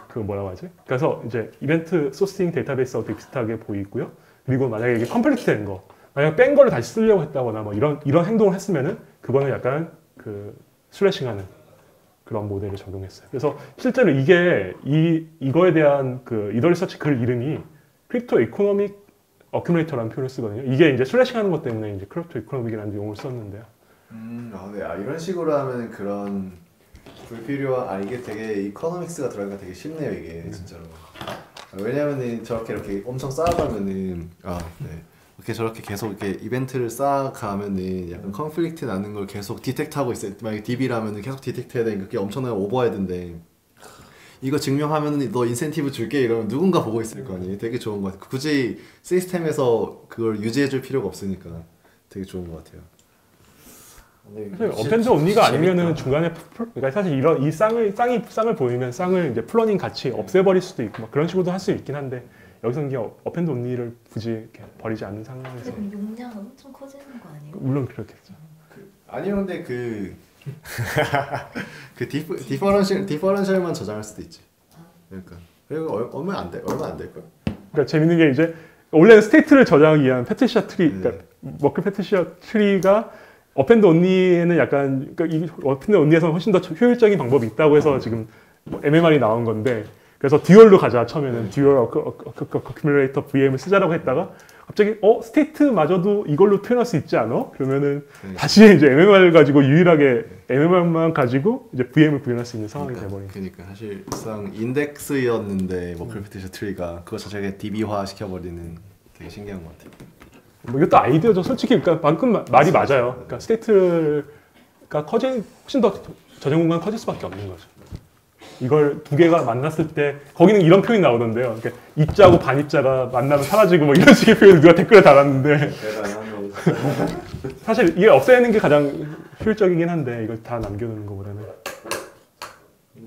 그 뭐라고 하지? 그래서 이제 이벤트 소싱 데이터베이스하고 되게 비슷하게 보이고요. 그리고 만약에 이게 컴플렉스된 거, 만약 뺀 거를 다시 쓰려고 했다거나 뭐 이런 행동을 했으면은 그거는 약간 그 슬래싱하는 그런 모델을 적용했어요. 그래서 실제로 이게 이거에 대한 그 이더 리서치 글 이름이 크립토 이코노믹 어큐메이터라는 표현을 쓰거든요. 이게 이제 슬래싱하는 것 때문에 이제 크립토 이코노믹이라는 용어를 썼는데요. 이런 식으로 하면 그런 불필요한 이게 되게 이코노믹스가 들어가니까 되게 쉽네요 이게 진짜로. 왜냐면은 저렇게 이렇게 엄청 쌓아가면은 이렇게 저렇게 계속 이렇게 이벤트를 쌓아가면은 약간 컨플릭트 나는 걸 계속 디텍트하고 있어요. 만약에 DB라면은 계속 디텍트해야 되니까 그게 엄청나게 오버헤드인데 이거 증명하면은 너 인센티브 줄게 이러면 누군가 보고 있을 거 아니에요. 되게 좋은 거 같아요. 굳이 시스템에서 그걸 유지해줄 필요가 없으니까 되게 좋은 거 같아요. 어펜드 온리가 아니면은 중간에 그러니까 사실 이런 쌍을 보이면 쌍을 이제 플러닝 같이 없애버릴 수도 있고 막 그런 식으로도 할 수 있긴 한데 여기서는 이게 어펜드 온리를 굳이 이렇게 버리지 않는 상황에서 그럼 용량은 엄청 커지는 거 아니에요? 물론 그렇겠죠. 아니요, 근데 그 디퍼런셜만 저장할 수도 있지. 그러니까 그리고 얼마 안 될 거야. 그러니까 재밌는 게 이제 원래 스테이트를 저장하기 위한 패트리샤 트리, 그러니까 머클 패트리샤 트리가 어펜드 온리에는 약간 어펜드 온리에서는 훨씬 더 효율적인 방법이 있다고 해서 지금 MMR이 나온 건데 그래서 듀얼로 가자 처음에는 듀얼 어큐뮬레이터 VM을 쓰자라고 했다가 갑자기 스테이트마저도 이걸로 표현할 수 있지 않아? 그러면은 다시 이제 MMR 가지고 유일하게 MMR만 가지고 이제 VM을 구현할 수 있는 상황이 돼버린. 그러니까 사실상 인덱스였는데 머클 패티셔 트리가 그거 자체가 DB화 시켜버리는 되게 신기한 것 같아요. 뭐 이것도 아이디어죠. 솔직히 그러니까 방금 말이 맞아요. 그러니까 스테이트가 훨씬 더 저장 공간 커질 수밖에 없는 거죠. 이걸 두 개가 만났을 때 거기는 이런 표현이 나오던데요. 그러니까 입자하고 반입자가 만나면 사라지고 뭐 이런 식의 표현을 누가 댓글에 달았는데 사실 이게 없애는 게 가장 효율적이긴 한데 이걸 다 남겨놓는 거보다는.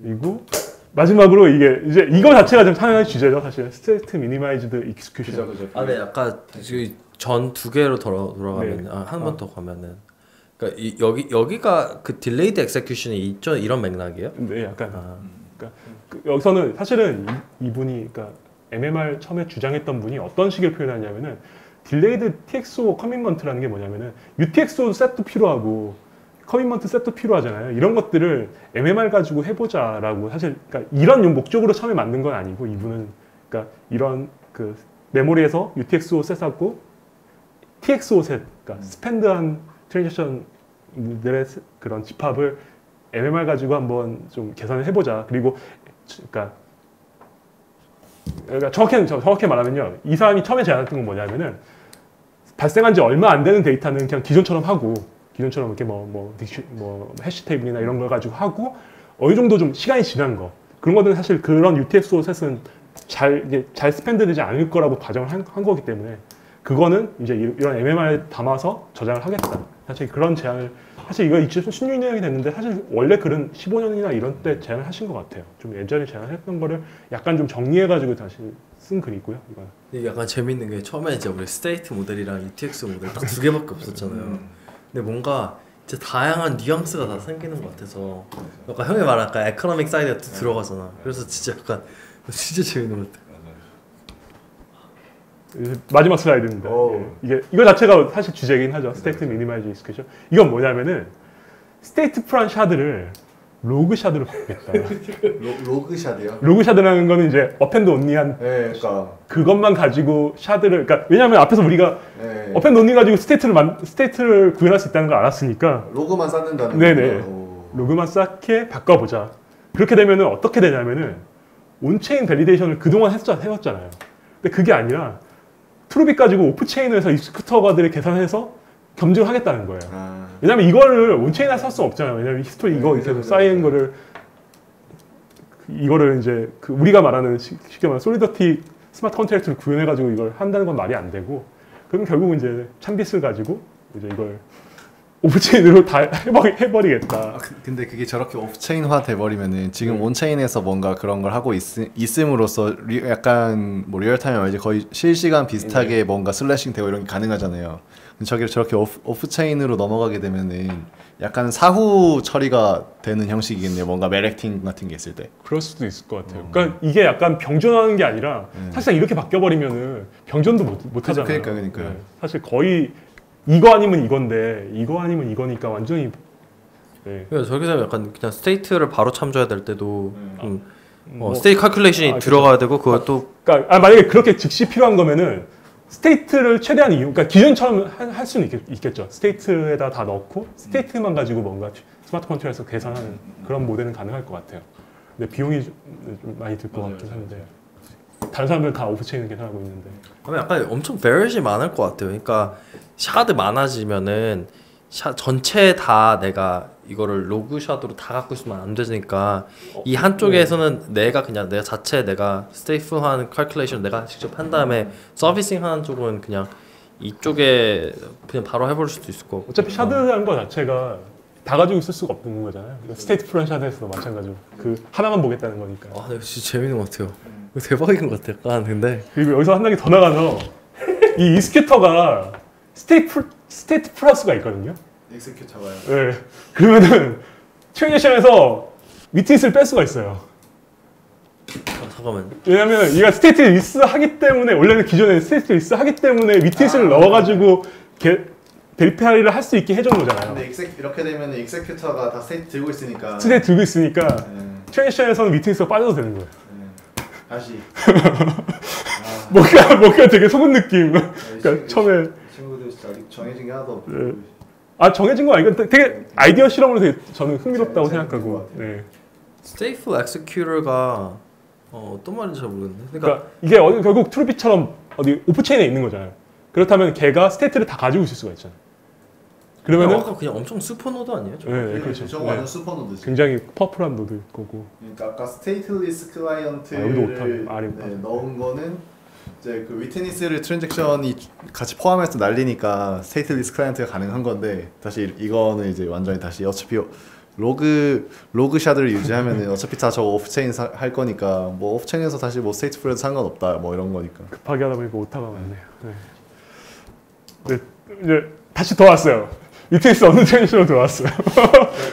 그리고 마지막으로 이제 이거 자체가 좀 상당히 주제죠. 사실 스테이트 미니마이즈드 익스큐션. 네, 아까 전 두 개로 돌아가면 한 번 더 가면은 그러니까 여기가 그 딜레이드 엑세큐션이 이런 맥락이에요? 네, 약간. 아. 그러니까 여기서는 사실은 이분이 그러니까 MMR 처음에 주장했던 분이 어떤 식의 표현을 하냐면은 딜레이드 TXO 커밋먼트라는 게 뭐냐면은 UTXO 셋도 필요하고 커밋먼트 셋도 필요하잖아요. 이런 것들을 MMR 가지고 해보자라고 사실 그러니까 이런 목적으로 처음에 만든 건 아니고 이분은 그러니까 이런 그 메모리에서 UTXO 셋하고 TXO 셋, 그러니까 스펜드한 트랜잭션들의 그런 집합을 MMR 가지고 한번 좀 계산을 해보자. 그리고 그러니까 정확히 말하면요, 이 사람이 처음에 제안했던 건 뭐냐면은 발생한 지 얼마 안 되는 데이터는 그냥 기존처럼 하고 이렇게 해시 테이블이나 이런 걸 가지고 하고 어느 정도 좀 시간이 지난 거 그런 것들은 사실 그런 UTXO 셋은 잘 스펜드되지 않을 거라고 가정을 한 거기 때문에 그거는 이제 이런 MMR에 담아서 저장을 하겠다. 사실 그런 제안을 사실 이거 2016년이 됐는데 사실 원래 글은 15년이나 이런 때 제안을 하신 것 같아요. 좀 예전에 제안했던 거를 약간 좀 정리해가지고 다시 쓴 글이고요. 이게 약간 재밌는 게 처음에 이제 우리 스테이트 모델이랑 UTXO 모델 딱 두 개밖에 없었잖아요. 근데 뭔가 진짜 다양한 뉘앙스가 다 생기는 것 같아서 아까 형이 말한 아까 에코노믹 사이드가 또 들어가잖아. 그래서 진짜 약간 진짜 재밌는 것 같아. 마지막 슬라이드입니다. 예. 이거 자체가 사실 주제이긴 하죠. 스테이트 미니마이즈 익스큐션. 이건 뭐냐면은 스테이트 풀한 샤드를 로그 샤드로 바꾸겠다. 로그 샤드요? 로그 샤드라는 거는 이제 업앤드 온리한 그것만 가지고 샤드를 그러니까 왜냐면 앞에서 우리가 업앤드 온리 가지고 스테이트를 구현할 수 있다는 걸 알았으니까 로그만 쌓는다는 네네. 로그만 쌓게 바꿔보자. 그렇게 되면은 어떻게 되냐면은 온체인 밸리데이션을 그동안 해왔잖아요. 근데 그게 아니라 트루빗 가지고 오프체인을 해서 익스큐터가들을 계산해서 검증을 하겠다는 거예요. 아. 왜냐면 이거를 온체인에서 할 수 없잖아요. 왜냐면 히스토리 이거 계속 쌓인 거를 이거를 이제 그 우리가 말하는 쉽게 말하는 솔리더티 스마트 컨트랙트를 구현해 가지고 이걸 한다는 건 말이 안 되고 그럼 결국 이제 참빗을 가지고 이제 이걸 오프체인으로 다 해버리겠다. 아, 근데 그게 저렇게 오프체인화 돼버리면은 지금 온체인에서 뭔가 그런 걸 하고 있음으로써 약간 뭐 리얼타임 말이지 거의 실시간 비슷하게 뭔가 슬래싱 되고 이런 게 가능하잖아요. 근데 저렇게 오프체인으로 넘어가게 되면은 약간 사후 처리가 되는 형식이겠네요. 뭔가 멜렉팅 같은 게 있을 때. 그럴 수도 있을 것 같아요. 그러니까 이게 약간 병존하는 게 아니라 사실상 이렇게 바뀌어버리면은 병존도 못 하잖아요. 그러니까요. 네. 사실 거의 이거 아니면 이건데 이거 아니면 이거니까 완전히 네. 그러니까 저렇게 되면 약간 그냥 스테이트를 바로 참조해야 될 때도 스테이트 칼큘레이션이 들어가야 되고 그것도 그러니까 만약에 그렇게 즉시 필요한 거면은 스테이트를 최대한 이용 그러니까 기존처럼 할 수는 있겠죠. 스테이트에다 다 넣고 스테이트만 가지고 뭔가 스마트 컨트롤에서 계산하는 그런 모델은 가능할 것 같아요. 근데 비용이 좀 많이 들 것 같긴 한데 다른 사람들 다 오프체인을 계산하고 있는데 약간 엄청 베리에이션이 많을 것 같아요. 그러니까 샤드 많아지면은 전체 다 내가 이거를 로그 샤드로 다 갖고 있으면 안 되니까 이 한쪽에서는 내가 그냥 내 자체 내가 스테이트풀한 칼큘레이션 내가 직접 한 다음에 서비싱 하는 쪽은 그냥 이쪽에 그냥 바로 해볼 수도 있을 거고 어차피 샤드라는 거 자체가 다 가지고 있을 수가 없는 거잖아요. 그러니까 스테이트풀한 샤드에서도 마찬가지로 그 하나만 보겠다는 거니까 아 근데 진짜 재밌는 것 같아요. 대박인 것 같아요. 아, 근데 그리고 여기서 한 단계 더 나가서 이 익스큐터가 스테이트 플러스가 있거든요. 익스큐터가요? 네. 그러면은 트랜지션에서 위트잇을 뺄 수가 있어요. 아, 잠깐만. 왜냐면 얘가 스테이트 리스 하기 때문에 원래는 기존에 스테이트 리스 하기 때문에 위트잇을 넣어가지고 베리파이를 할 수 있게 해준 거잖아요. 근데 이렇게 되면 익스큐터가 다 스테이트 들고 있으니까 트랜지션에서는 위트잇으로 빠져도 되는 거예요. 다시 뭔가 되게 속은 느낌. 그러니까 처음에 친구들 진짜 아직 정해진 게 하나도 없고 네. 아 정해진 건 아니고 되게 아이디어 실험으로 되게 저는 흥미롭다고 생각하고 네. stateful executor가 어떤 말인지 잘 모르겠네. 그러니까 이게 결국 트루빗처럼 어디 오프체인에 있는 거잖아요. 그렇다면 걔가 스테이트를 다 가지고 있을 수가 있잖아요. 그러면은 아까 그냥 엄청 슈퍼노드 아니에요? 저거? 네, 그렇죠. 저거 완전 슈퍼노드지. 굉장히 퍼플한 노드일 거고. 그러니까 아까 스테이틀리스 클라이언트를 넣은 거는 이제 그 위트니스를 트랜잭션이 같이 포함해서 날리니까 스테이틀리스 클라이언트가 가능한 건데 다시 이거는 이제 완전히 다시 어차피 로그 샤드를 유지하면은 어차피 다 저거 오프체인 할 거니까 뭐 오프체인에서 다시 뭐 스테이트풀에도 상관없다 뭐 이런 거니까. 급하게 하다 보니까 오타가 많네요. 네. 이제 다시 더 왔어요. ETS 없는 체인지로 들어왔어요.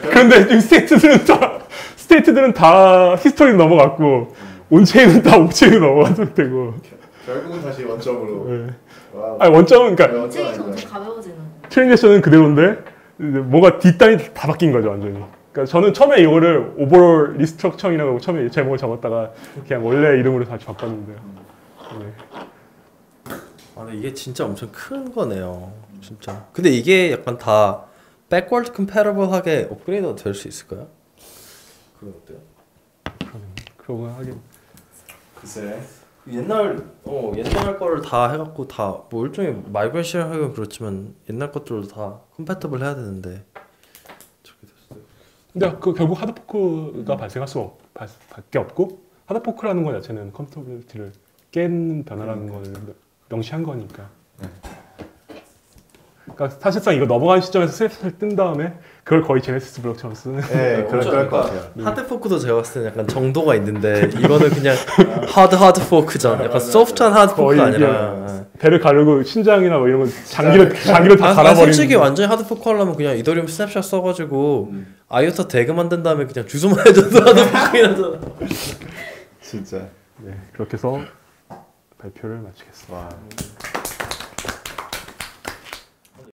그런데 지금 스테이트들은 다 히스토리로 넘어갔고 온체인은 다 옥체인으로 넘어가도 되고 결국은 다시 원점으로. 네. 아니 원점은 그러니까 체인이 점점 가벼워지는. 트랜잭션은 그대로인데 뭐가 뒷단이 다 바뀐 거죠 완전히. 그러니까 저는 처음에 이거를 오버롤 리스트럭처링이라고 처음에 제목을 적었다가 그냥 원래 이름으로 다시 바꿨는데요. 네. 아, 근데 이게 진짜 엄청 큰 거네요. 진짜. 근데 이게 약간 다 백워드 컴패러블하게 업그레이드가 될 수 있을까요? 그건 어때요? 그러고 하긴. 글쎄. 옛날 거를 다 해갖고 다 뭐 일종의 마이그레이션 하기는 그렇지만 옛날 것들도 다 컴패터블 해야 되는데. 근데 그 결국 하드포크가 발생할 수밖에 없고 하드포크라는 것 자체는 컴퓨터빌리티를 깬 변화라는 걸 명시한 거니까. 네. 그러니까 사실상 이거 넘어간 시점에서 슬슬 뜬 다음에 그걸 거의 제네시스 블록처럼 쓰는. 네, 그럴 것 같아요. 하드포크도 제가 봤을 때 약간 정도가 있는데 이거는 그냥 하드포크잖아. 약간 소프트한 하드포크가 아니라 배를 가르고 신장이나 뭐 이런 거 장기를 다 갈아버리는. 솔직히 완전히 하드포크 하려면 그냥 이더리움 스냅샷 써가지고 아이오타 대그 만든 다음에 그냥 주소만 해줘도 하드포크이라잖아. 진짜. 네, 그렇게 해서 발표를 마치겠습니다.